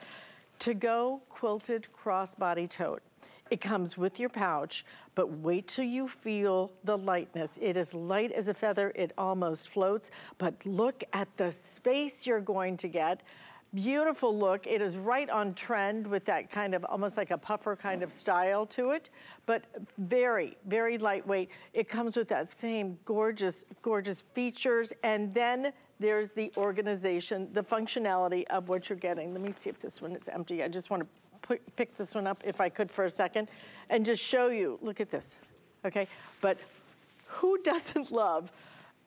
To-go quilted crossbody tote. It comes with your pouch, but wait till you feel the lightness. It is light as a feather. It almost floats, but look at the space you're going to get. Beautiful look. It is right on trend with that kind of almost like a puffer kind of style to it, but very, very lightweight. It comes with that same gorgeous, gorgeous features, and then there's the organization, the functionality of what you're getting. Let me see if this one is empty. I just want to put, pick this one up if I could for a second and just show you. Look at this, okay? But who doesn't love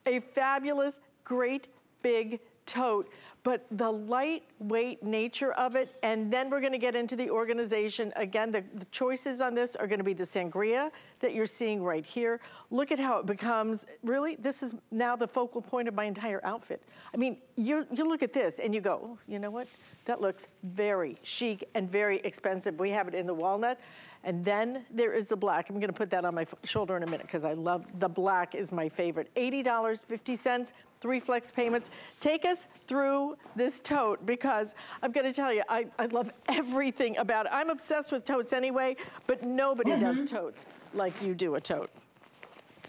a fabulous, great, big tote? But the lightweight nature of it, and then we're gonna get into the organization. Again, the, the choices on this are gonna be the sangria that you're seeing right here. Look at how it becomes, really, this is now the focal point of my entire outfit. I mean, you you look at this and you go, oh, you know what? That looks very chic and very expensive. We have it in the walnut. And then there is the black. I'm gonna put that on my shoulder in a minute because I love, the black is my favorite. eighty dollars and fifty cents, three flex payments. Take us through this tote because I'm gonna tell you, I, I love everything about it. I'm obsessed with totes anyway, but nobody mm-hmm. does totes like you do a tote.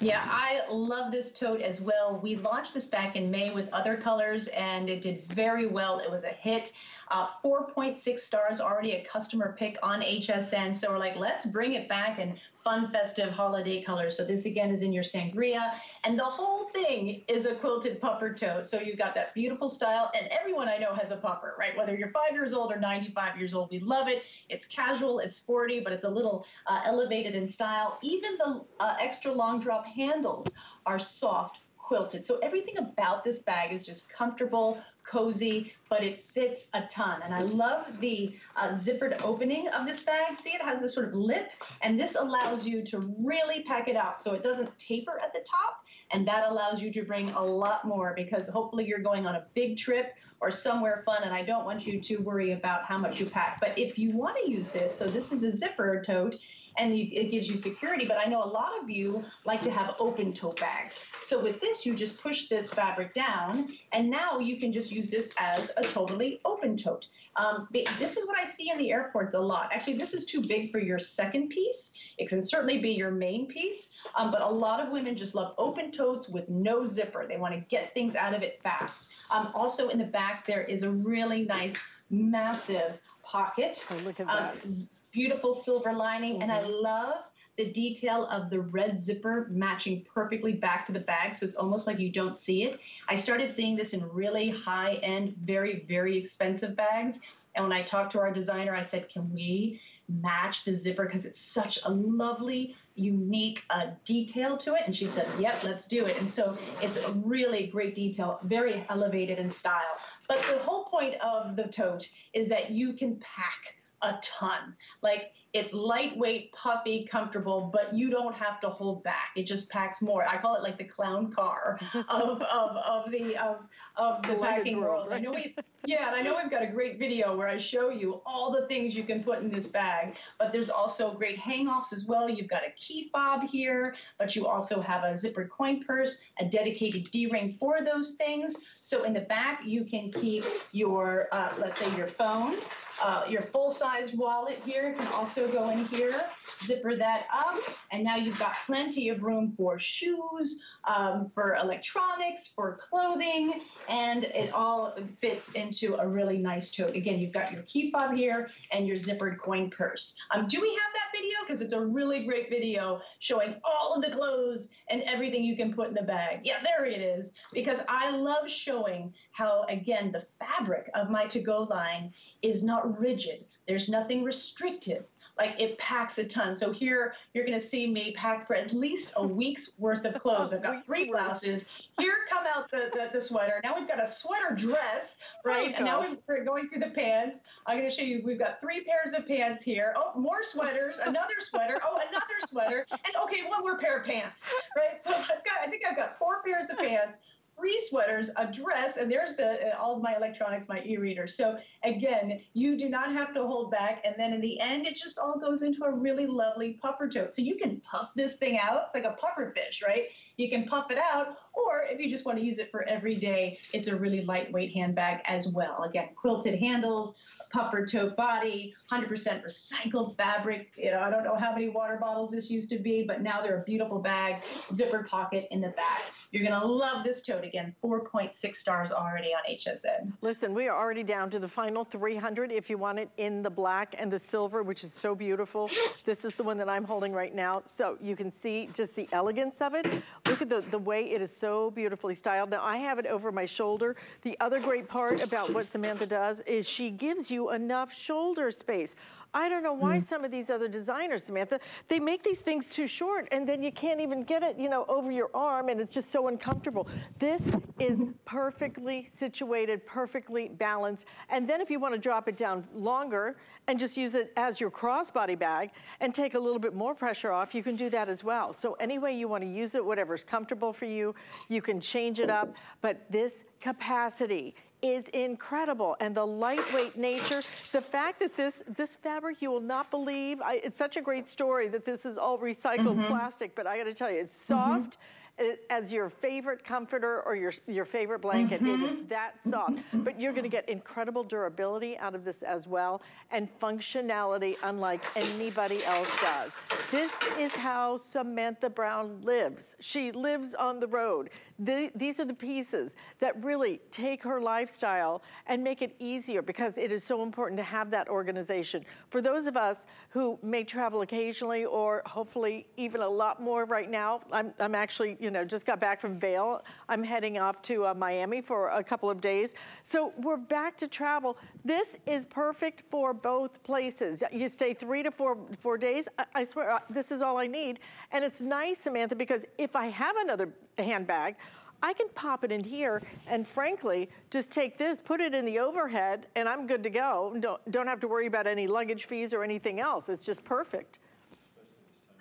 Yeah, I love this tote as well. We launched this back in May with other colors and it did very well. It was a hit. Uh, four point six stars, already a customer pick on H S N. So we're like, let's bring it back in fun, festive holiday colors. So this again is in your sangria. And the whole thing is a quilted puffer tote. So you've got that beautiful style. And everyone I know has a puffer, right? Whether you're five years old or ninety-five years old, we love it. It's casual, it's sporty, but it's a little uh, elevated in style. Even the uh, extra long drop handles are soft quilted. So everything about this bag is just comfortable, cozy, but it fits a ton. And I love the uh, zippered opening of this bag. See, it has this sort of lip, and this allows you to really pack it out so it doesn't taper at the top. And that allows you to bring a lot more because hopefully you're going on a big trip or somewhere fun, and I don't want you to worry about how much you pack. But if you want to use this, so this is a zipper tote, and you, it gives you security, but I know a lot of you like to have open tote bags. So with this, you just push this fabric down, and now you can just use this as a totally open tote. Um, this is what I see in the airports a lot. Actually, this is too big for your second piece. It can certainly be your main piece, um, but a lot of women just love open totes with no zipper. They want to get things out of it fast. Um, also in the back, there is a really nice, massive pocket. Oh, look at that. Um, Beautiful silver lining, mm-hmm. and I love the detail of the red zipper matching perfectly back to the bag, so it's almost like you don't see it. I started seeing this in really high-end, very, very expensive bags, and when I talked to our designer, I said, can we match the zipper because it's such a lovely, unique uh, detail to it? And she said, yep, let's do it. And so it's a really great detail, very elevated in style. But the whole point of the tote is that you can pack a ton. Like, it's lightweight, puffy, comfortable, but you don't have to hold back. It just packs more. I call it like the clown car of of, of the of, of the packing world. I know we, yeah, and I know we've got a great video where I show you all the things you can put in this bag, but there's also great hang-offs as well. You've got a key fob here, but you also have a zippered coin purse, a dedicated D-ring for those things. So in the back, you can keep your, uh, let's say, your phone. Uh, your full-size wallet here can also go in here, zipper that up, and now you've got plenty of room for shoes, um, for electronics, for clothing, and it all fits into a really nice tote. Again, you've got your key fob here and your zippered coin purse. Um, do we have that video? Because it's a really great video showing all of the clothes and everything you can put in the bag. Yeah, there it is, because I love showing how, again, the fabric of my to-go line is not rigid. There's nothing restrictive. Like, it packs a ton. So here, you're gonna see me pack for at least a week's worth of clothes. I've got three blouses. Here come out the, the, the sweater. Now we've got a sweater dress, right? Oh, and now we're going through the pants. I'm gonna show you, we've got three pairs of pants here. Oh, more sweaters, another sweater, oh, another sweater. And okay, one more pair of pants, right? So I've got, I think I've got four pairs of pants, three sweaters, a dress, and there's the uh, all of my electronics, my e-reader. So again, you do not have to hold back. And then in the end, it just all goes into a really lovely puffer tote. So you can puff this thing out. It's like a puffer fish, right? You can puff it out, or if you just want to use it for every day, it's a really lightweight handbag as well. Again, quilted handles, puffer tote body, one hundred percent recycled fabric. You know, I don't know how many water bottles this used to be, but now they're a beautiful bag, zippered pocket in the back. You're gonna love this tote. Again, four point six stars already on H S N. Listen, we are already down to the final three hundred if you want it in the black and the silver, which is so beautiful. This is the one that I'm holding right now. So you can see just the elegance of it. Look at the, the way it is so beautifully styled. Now I have it over my shoulder. The other great part about what Samantha does is she gives you enough shoulder space. I don't know why some of these other designers, Samantha, they make these things too short and then you can't even get it, you know, over your arm and it's just so uncomfortable. This is perfectly situated, perfectly balanced. And then if you want to drop it down longer and just use it as your crossbody bag and take a little bit more pressure off, you can do that as well. So any way you want to use it, whatever's comfortable for you, you can change it up, but this capacity is incredible, and the lightweight nature, the fact that this this fabric, you will not believe, I, it's such a great story that this is all recycled mm-hmm. plastic, but I gotta tell you, it's soft mm-hmm. as your favorite comforter or your, your favorite blanket, mm-hmm. it is that soft, but you're gonna get incredible durability out of this as well, and functionality unlike anybody else does. This is how Samantha Brown lives. She lives on the road. The, these are the pieces that really take her life lifestyle and make it easier because it is so important to have that organization. For those of us who may travel occasionally or hopefully even a lot more right now, I'm, I'm actually, you know, just got back from Vail. I'm heading off to uh, Miami for a couple of days. So we're back to travel. This is perfect for both places. You stay three to four, four days. I, I swear, uh, this is all I need. And it's nice, Samantha, because if I have another handbag, I can pop it in here and frankly, just take this, put it in the overhead and I'm good to go. Don't, don't have to worry about any luggage fees or anything else. It's just perfect.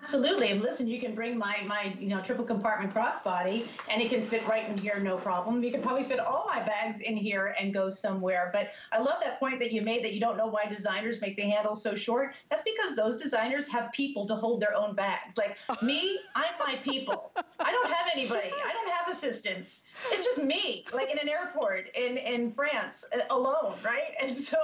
Absolutely. Listen, you can bring my, my you know, triple compartment crossbody and it can fit right in here, no problem. You can probably fit all my bags in here and go somewhere. But I love that point that you made that you don't know why designers make the handle so short. That's because those designers have people to hold their own bags. Like me, I'm my people. I don't have anybody. I don't have assistants. It's just me, like in an airport in, in France alone, right? And so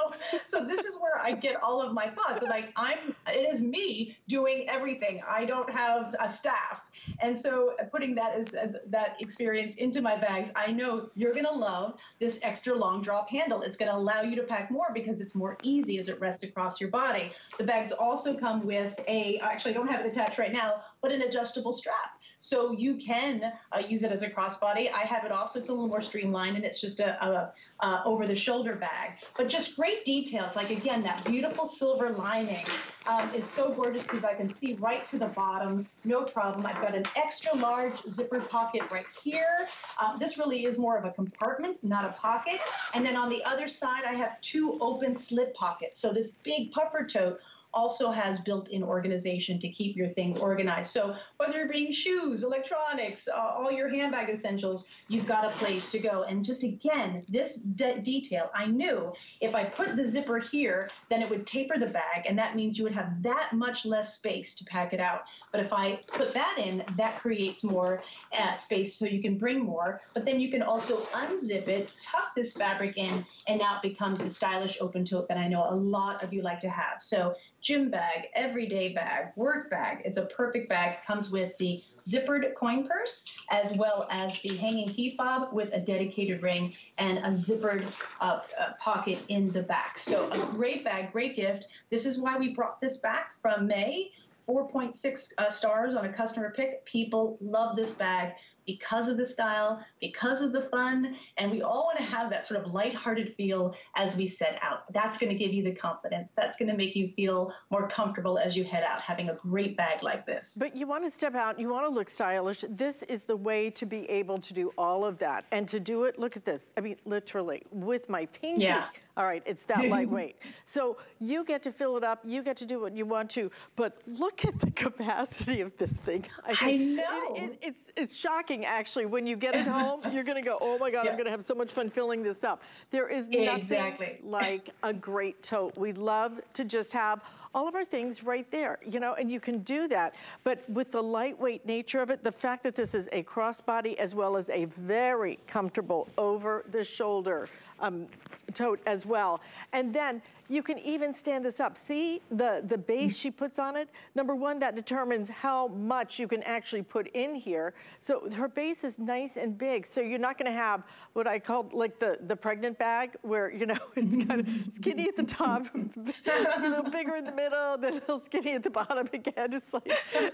so this is where I get all of my thoughts. Like I'm, it is me doing everything. I don't have a staff. And so putting that as uh, that experience into my bags, I know you're going to love this extra long drop handle. It's going to allow you to pack more because it's more easy as it rests across your body. The bags also come with a, actually I don't have it attached right now, but an adjustable strap. So you can uh, use it as a crossbody. I have it off, so it's a little more streamlined, and it's just a, a, a over-the-shoulder bag. But just great details, like again, that beautiful silver lining um, is so gorgeous because I can see right to the bottom, no problem. I've got an extra large zippered pocket right here. Um, this really is more of a compartment, not a pocket. And then on the other side, I have two open slip pockets. So this big puffer tote also has built-in organization to keep your things organized. So whether you're bringing shoes, electronics, uh, all your handbag essentials, you've got a place to go. And just again, this de detail, I knew if I put the zipper here, then it would taper the bag, and that means you would have that much less space to pack it out. But if I put that in, that creates more uh, space so you can bring more, but then you can also unzip it, tuck this fabric in, and now it becomes the stylish open tote that I know a lot of you like to have. So gym bag, everyday bag, work bag. It's a perfect bag. Comes with the zippered coin purse as well as the hanging key fob with a dedicated ring and a zippered uh, uh, pocket in the back. So a great bag, great gift. This is why we brought this back from May. four point six uh, stars on a customer pick. People love this bag because of the style, because of the fun, and we all want to have that sort of lighthearted feel as we set out. That's going to give you the confidence. That's going to make you feel more comfortable as you head out, having a great bag like this. But you want to step out. You want to look stylish. This is the way to be able to do all of that and to do it. Look at this. I mean, literally, with my pinky. Yeah. All right, it's that lightweight. So you get to fill it up. You get to do what you want to. But look at the capacity of this thing. I, I know. It, it, it's, it's shocking, actually. When you get it home, you're going to go, oh, my God, yeah. I'm going to have so much fun filling this up. There is nothing exactly. like a great tote. We love to just have all of our things right there, you know, and you can do that. But with the lightweight nature of it, the fact that this is a crossbody as well as a very comfortable over-the-shoulder um, tote as well. And then You can even stand this up. See the, the base she puts on it? Number one, that determines how much you can actually put in here. So her base is nice and big. So you're not gonna have what I call like the, the pregnant bag where, you know, it's kind of skinny at the top, a little bigger in the middle, then a little skinny at the bottom again. It's like,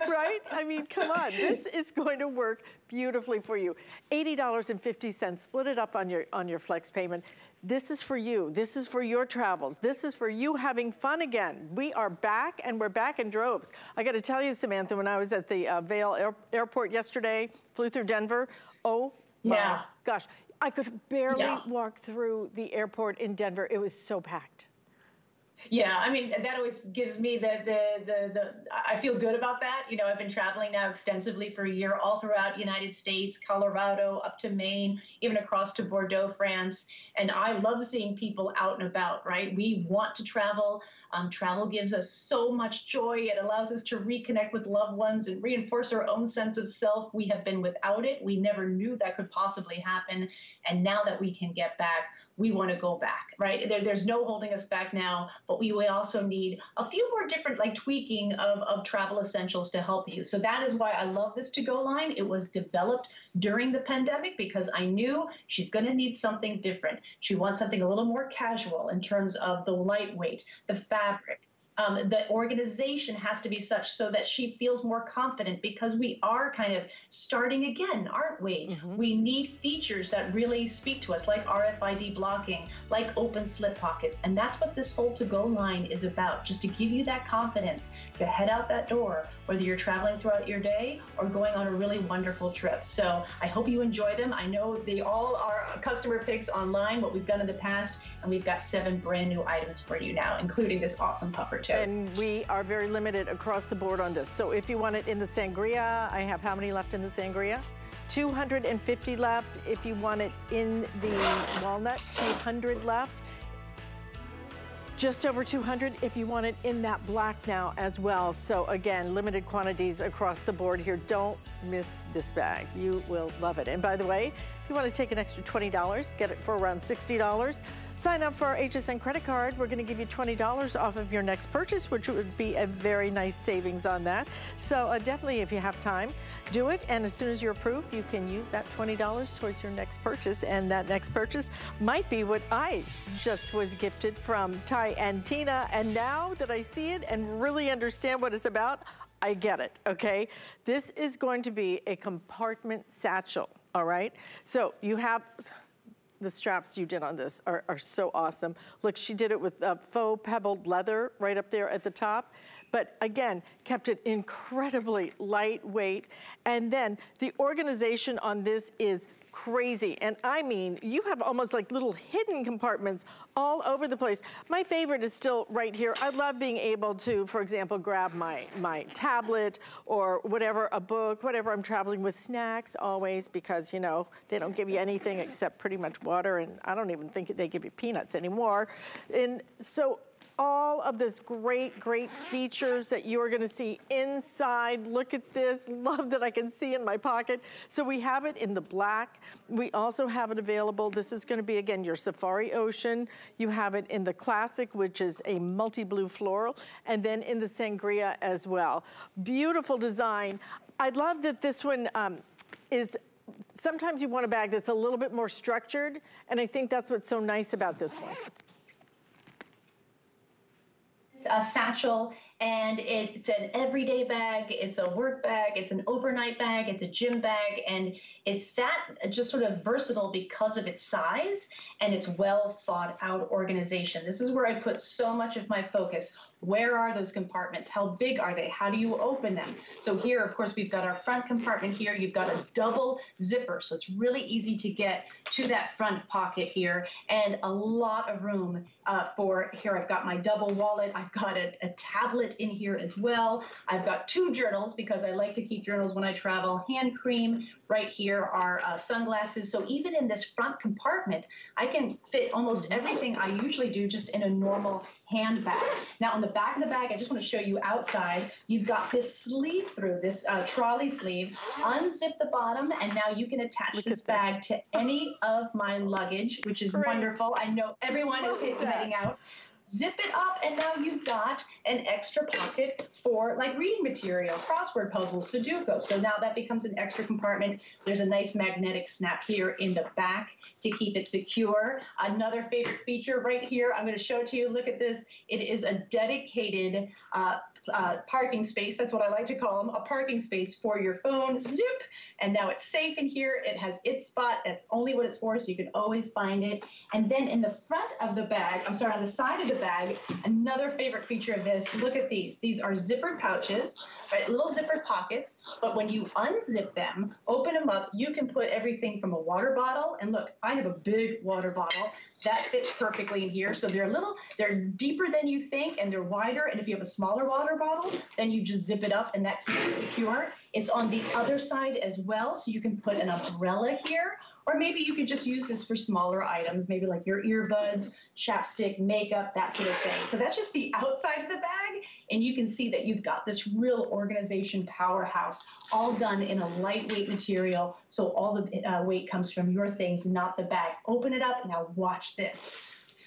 right? I mean, come on. This is going to work beautifully for you. eighty dollars and fifty cents, split it up on your, on your flex payment. This is for you. This is for your travels. This is for you having fun again. We are back, and we're back in droves. I got to tell you, Samantha, when I was at the uh, Vail Air Airport yesterday, flew through Denver, oh my yeah. gosh. I could barely yeah. walk through the airport in Denver. It was so packed. Yeah, I mean, that always gives me the, the, the, the, I feel good about that. You know, I've been traveling now extensively for a year all throughout the United States, Colorado, up to Maine, even across to Bordeaux, France. And I love seeing people out and about, right? We want to travel. Um, travel gives us so much joy. It allows us to reconnect with loved ones and reinforce our own sense of self. We have been without it. We never knew that could possibly happen. And now that we can get back, we want to go back, right? There, there's no holding us back now, but we will also need a few more different like tweaking of, of travel essentials to help you. So that is why I love this to-go line. It was developed during the pandemic because I knew she's going to need something different. She wants something a little more casual in terms of the lightweight, the fabric. Um, the organization has to be such so that she feels more confident because we are kind of starting again, aren't we? Mm-hmm. We need features that really speak to us, like R F I D blocking, like open slip pockets. And that's what this whole to-go line is about, just to give you that confidence to head out that door, whether you're traveling throughout your day or going on a really wonderful trip. So I hope you enjoy them. I know they all are customer picks online, what we've done in the past, and we've got seven brand new items for you now, including this awesome puffer. And we are very limited across the board on this. So if you want it in the sangria, I have how many left in the sangria? two hundred fifty left. If you want it in the walnut, two hundred left. Just over two hundred if you want it in that black now as well. So again, limited quantities across the board here. Don't miss this bag. You will love it. And by the way, if you want to take an extra twenty dollars, get it for around sixty dollars. Sign up for our H S N credit card. We're going to give you twenty dollars off of your next purchase, which would be a very nice savings on that. So uh, definitely, if you have time, do it. And as soon as you're approved, you can use that twenty dollars towards your next purchase. And that next purchase might be what I just was gifted from Ty and Tina. And now that I see it and really understand what it's about, I get it, okay? This is going to be a compartment satchel. All right, so you have, the straps you did on this are, are so awesome. Look, she did it with uh, faux pebbled leather right up there at the top. But again, kept it incredibly lightweight. And then the organization on this is crazy. And I mean, you have almost like little hidden compartments all over the place. My favorite is still right here. I love being able to, for example, grab my, my tablet or whatever, a book, whatever I'm traveling with, snacks always, because, you know, they don't give you anything except pretty much water. And I don't even think they give you peanuts anymore. And so all of this great, great features that you're gonna see inside. Look at this, love that I can see in my pocket. So we have it in the black. We also have it available. This is gonna be, again, your Safari Ocean. You have it in the Classic, which is a multi-blue floral, and then in the Sangria as well. Beautiful design. I love that this one um, is, sometimes you want a bag that's a little bit more structured, and I think that's what's so nice about this one. A satchel, and it's an everyday bag, it's a work bag, it's an overnight bag, it's a gym bag, and it's that just sort of versatile because of its size and its well thought out organization. This is where I put so much of my focus. Where are those compartments? How big are they? How do you open them? So here, of course, we've got our front compartment here. You've got a double zipper, so it's really easy to get to that front pocket here, and a lot of room uh, for here. I've got my double wallet. I've got a, a tablet in here as well. I've got two journals because I like to keep journals when I travel. Hand cream. Right here are uh, sunglasses. So even in this front compartment, I can fit almost everything I usually do just in a normal handbag. Now on the back of the bag, I just want to show you outside, you've got this sleeve through, this uh, trolley sleeve. Unzip the bottom, and now you can attach this bag to any of my luggage, which is wonderful. I know everyone is hitting out. zip it up, and now you've got an extra pocket for like reading material, crossword puzzles, Sudoku. So now that becomes an extra compartment. There's a nice magnetic snap here in the back to keep it secure. Another favorite feature right here, I'm going to show it to you. Look at this. It is a dedicated uh, uh, parking space. That's what I like to call them, a parking space for your phone. Zoop. And now it's safe in here. It has its spot. That's only what it's for, so you can always find it. And then in the front of the bag, I'm sorry, on the side of the bag, another favorite feature of this, look at these. These are zippered pouches, right? Little zippered pockets, but when you unzip them, open them up, you can put everything from a water bottle, and look, I have a big water bottle. That fits perfectly in here. So they're a little, they're deeper than you think, and they're wider. And if you have a smaller water bottle, then you just zip it up, and that keeps it secure. It's on the other side as well, so you can put an umbrella here, or maybe you could just use this for smaller items, maybe like your earbuds, chapstick, makeup, that sort of thing. So that's just the outside of the bag, and you can see that you've got this real organization powerhouse, all done in a lightweight material, so all the uh, weight comes from your things, not the bag. Open it up, now watch this.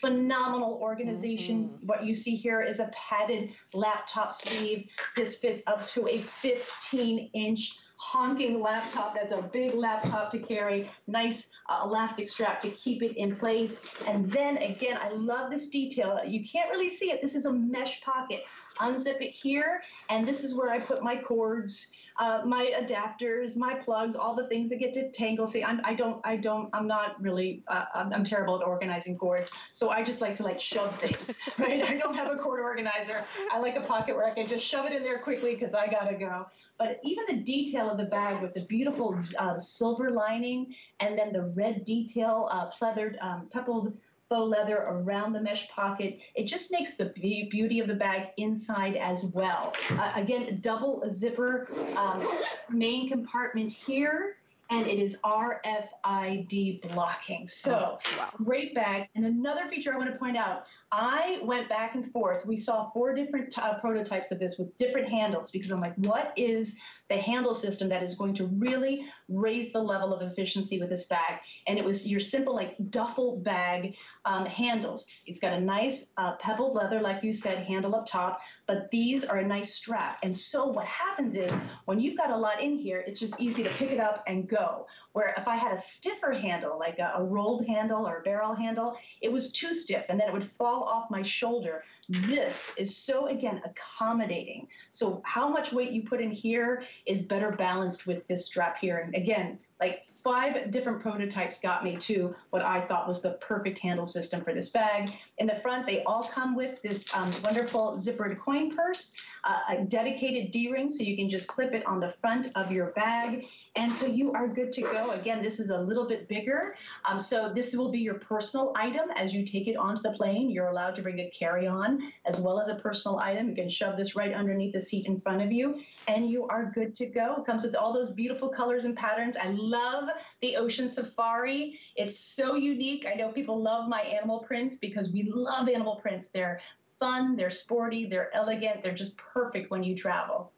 Phenomenal organization. Mm-hmm. What you see here is a padded laptop sleeve. This fits up to a fifteen inch honking laptop. That's a big laptop to carry. Nice uh, elastic strap to keep it in place. And then again, I love this detail. You can't really see it. This is a mesh pocket. Unzip it here, and this is where I put my cords, uh, my adapters, my plugs, all the things that get to tangle. See, I'm, I don't, I don't, I'm not really, uh, I'm, I'm terrible at organizing cords, so I just like to like shove things, right? I don't have a cord organizer. I like a pocket where I can just shove it in there quickly because I gotta go. But even the detail of the bag with the beautiful uh, silver lining, and then the red detail, uh, pleathered, um, pebbled faux leather around the mesh pocket. It just makes the beauty of the bag inside as well. Uh, again, double zipper um, main compartment here, and it is R F I D blocking. So oh, wow. Great bag. And another feature I want to point out, I went back and forth. We saw four different uh, prototypes of this with different handles, because I'm like, what is the handle system that is going to really raise the level of efficiency with this bag? And it was your simple like duffel bag um, handles. It's got a nice uh, pebbled leather, like you said, handle up top, but these are a nice strap. And so what happens is when you've got a lot in here, it's just easy to pick it up and go. Where if I had a stiffer handle, like a, a rolled handle or a barrel handle, it was too stiff and then it would fall off my shoulder. This is so, again, accommodating. So how much weight you put in here is better balanced with this strap here. And again, like five different prototypes got me to what I thought was the perfect handle system for this bag. In the front, they all come with this um, wonderful zippered coin purse, uh, a dedicated D-ring, so you can just clip it on the front of your bag. And so you are good to go. Again, this is a little bit bigger. Um, so this will be your personal item as you take it onto the plane. You're allowed to bring a carry-on as well as a personal item. You can shove this right underneath the seat in front of you, and you are good to go. It comes with all those beautiful colors and patterns. I love the Ocean Safari. It's so unique. I know people love my animal prints because we love animal prints. They're fun, they're sporty, they're elegant, they're just perfect when you travel.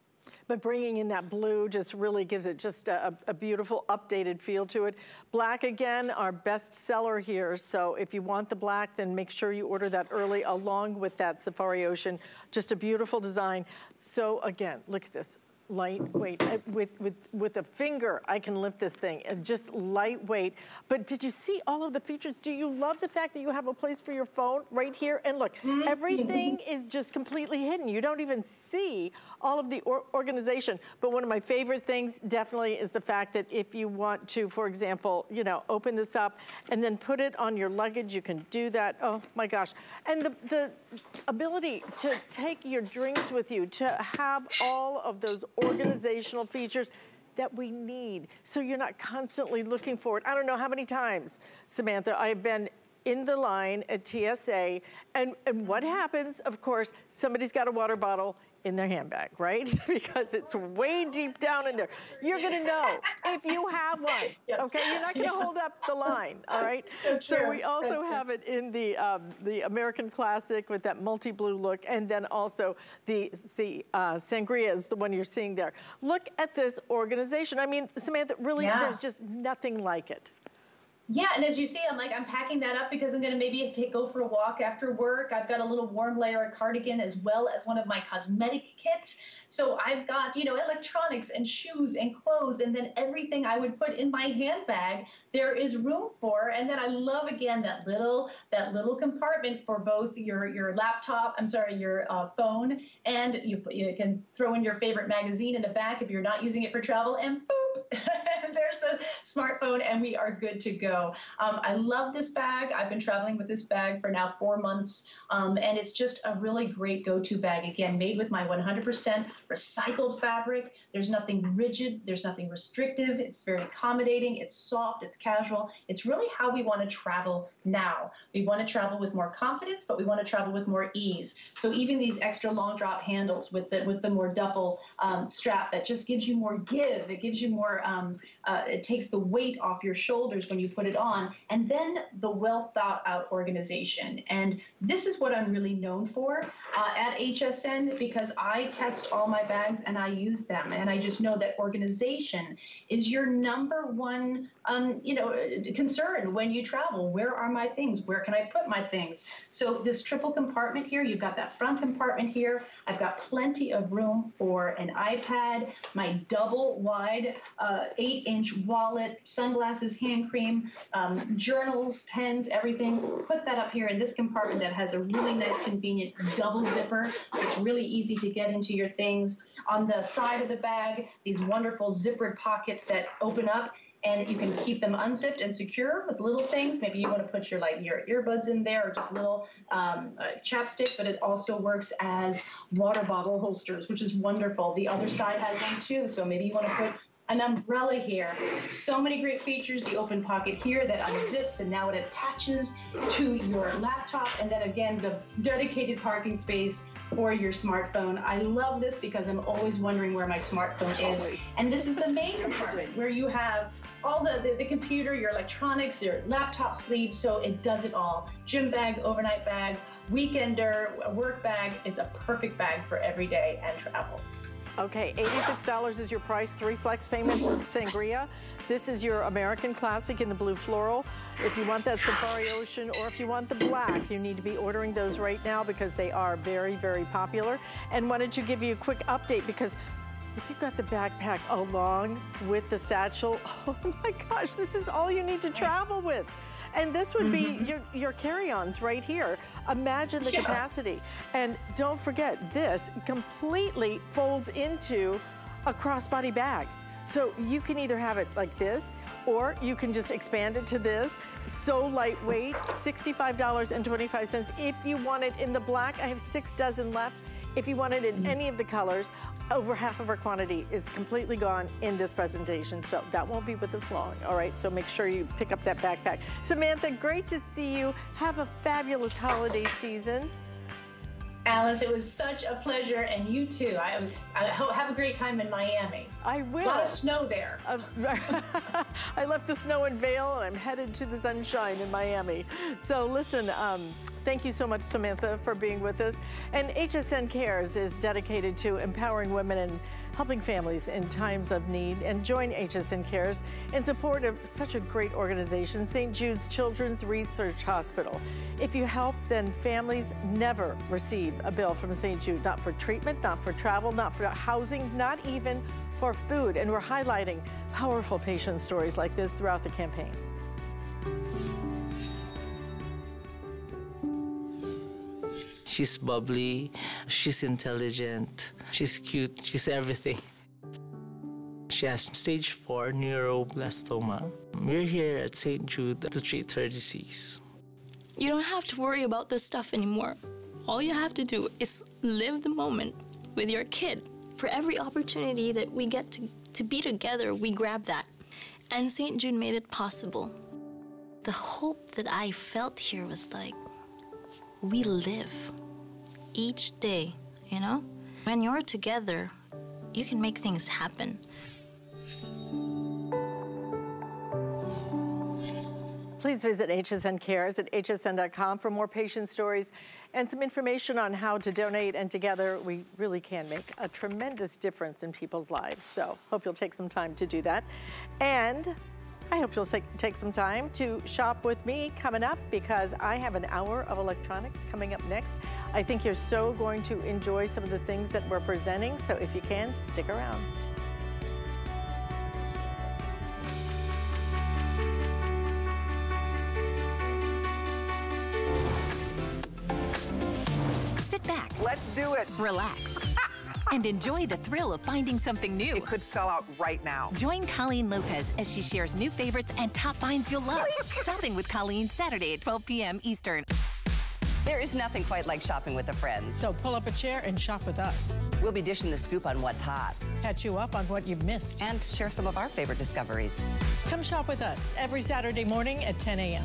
But bringing in that blue just really gives it just a, a beautiful updated feel to it. Black, again, our best seller here. So if you want the black, then make sure you order that early along with that Safari Ocean. Just a beautiful design. So again, look at this. Lightweight, with, with, with a finger, I can lift this thing, just lightweight. But did you see all of the features? Do you love the fact that you have a place for your phone right here? And look, everything is just completely hidden. You don't even see all of the or organization. But one of my favorite things definitely is the fact that if you want to, for example, you know, open this up and then put it on your luggage, you can do that. Oh my gosh. And the, the ability to take your drinks with you, to have all of those organizational features that we need, so you're not constantly looking for it. I don't know how many times, Samantha, I have been in the line at T S A, and, and what happens, of course, somebody's got a water bottle in their handbag, right? Because it's way deep down in there. You're gonna know if you have one, yes. Okay? You're not gonna yeah. hold up the line, all right? So, so we also have it in the um, the American Classic with that multi-blue look, and then also the, the uh, Sangria is the one you're seeing there. Look at this organization. I mean, Samantha, really, yeah. there's just nothing like it. Yeah, and as you see, I'm like, I'm packing that up because I'm going to maybe take, go for a walk after work. I've got a little warm layer of cardigan as well as one of my cosmetic kits. So I've got, you know, electronics and shoes and clothes, and then everything I would put in my handbag, there is room for. And then I love, again, that little that little compartment for both your, your laptop, I'm sorry, your uh, phone, and you, you can throw in your favorite magazine in the back if you're not using it for travel, and boop, there's the smartphone, and we are good to go. Um, I love this bag. I've been traveling with this bag for now four months, um, and it's just a really great go-to bag. Again, made with my one hundred percent recycled fabric. There's nothing rigid. There's nothing restrictive. It's very accommodating. It's soft. It's casual. It's really how we want to travel now. We want to travel with more confidence, but we want to travel with more ease. So even these extra long drop handles with the, with the more duffel um, strap, that just gives you more give. It gives you more, um, uh, it takes the weight off your shoulders when you put it on, and then the well thought out organization. And this is what I'm really known for uh, at H S N, because I test all my bags and I use them, and I just know that organization is your number one um, you know, concern when you travel. Where are my things? Where can I put my things? So this triple compartment here, you've got that front compartment here. I've got plenty of room for an iPad, my double wide uh, eight inch wallet, sunglasses, hand cream, Um, journals, pens, everything. Put that up here in this compartment that has a really nice, convenient double zipper. It's really easy to get into your things. On the side of the bag, these wonderful zippered pockets that open up, and you can keep them unzipped and secure with little things. Maybe you want to put your like your earbuds in there, or just little um, uh, chapstick, but it also works as water bottle holsters, which is wonderful. The other side has one too, so maybe you want to put an umbrella here. So many great features. The open pocket here that unzips, and now it attaches to your laptop. And then again, the dedicated parking space for your smartphone. I love this because I'm always wondering where my smartphone is. Always. And this is the main compartment where you have all the, the, the computer, your electronics, your laptop sleeve, so it does it all. Gym bag, overnight bag, weekender, work bag. It's a perfect bag for every day and travel. Okay, eighty-six dollars is your price, three flex payments of Sangria. This is your American Classic in the blue floral. If you want that Safari Ocean, or if you want the black, you need to be ordering those right now because they are very, very popular. And wanted to give you a quick update, because if you've got the backpack along with the satchel, oh my gosh, this is all you need to travel with. And this would be mm-hmm. your, your carry-ons right here. Imagine the yeah. capacity. And don't forget, this completely folds into a crossbody bag. So you can either have it like this, or you can just expand it to this. So lightweight, sixty-five dollars and twenty-five cents. If you want it in the black, I have six dozen left. If you want it in mm-hmm. any of the colors, over half of our quantity is completely gone in this presentation, so that won't be with us long, all right? So make sure you pick up that backpack. Samantha, great to see you. Have a fabulous holiday season. Alyce, it was such a pleasure, and you too. I, I have a great time in Miami. I will. A lot of snow there. Uh, I left the snow in Vail, and I'm headed to the sunshine in Miami. So listen, um, thank you so much, Samantha, for being with us. And H S N Cares is dedicated to empowering women and helping families in times of need. And join H S N Cares in support of such a great organization, Saint Jude's Children's Research Hospital. If you help, then families never receive a bill from Saint Jude, not for treatment, not for travel, not for housing, not even for food. And we're highlighting powerful patient stories like this throughout the campaign. She's bubbly, she's intelligent, she's cute, she's everything. She has stage four neuroblastoma. We're here at Saint Jude to treat her disease. You don't have to worry about this stuff anymore. All you have to do is live the moment with your kid. For every opportunity that we get to, to be together, we grab that. And Saint Jude made it possible. The hope that I felt here was like, we live each day, you know? When you're together, you can make things happen. Please visit H S N Cares at H S N dot com for more patient stories and some information on how to donate. And together, we really can make a tremendous difference in people's lives. So hope you'll take some time to do that. And I hope you'll take some time to shop with me coming up, because I have an hour of electronics coming up next. I think you're so going to enjoy some of the things that we're presenting, so if you can, stick around. Sit back. Let's do it. Relax. And enjoy the thrill of finding something new. It could sell out right now. Join Colleen Lopez as she shares new favorites and top finds you'll love. Shopping with Colleen, Saturday at twelve p m Eastern. There is nothing quite like shopping with a friend. So pull up a chair and shop with us. We'll be dishing the scoop on what's hot. Catch you up on what you've missed. And share some of our favorite discoveries. Come shop with us every Saturday morning at ten a m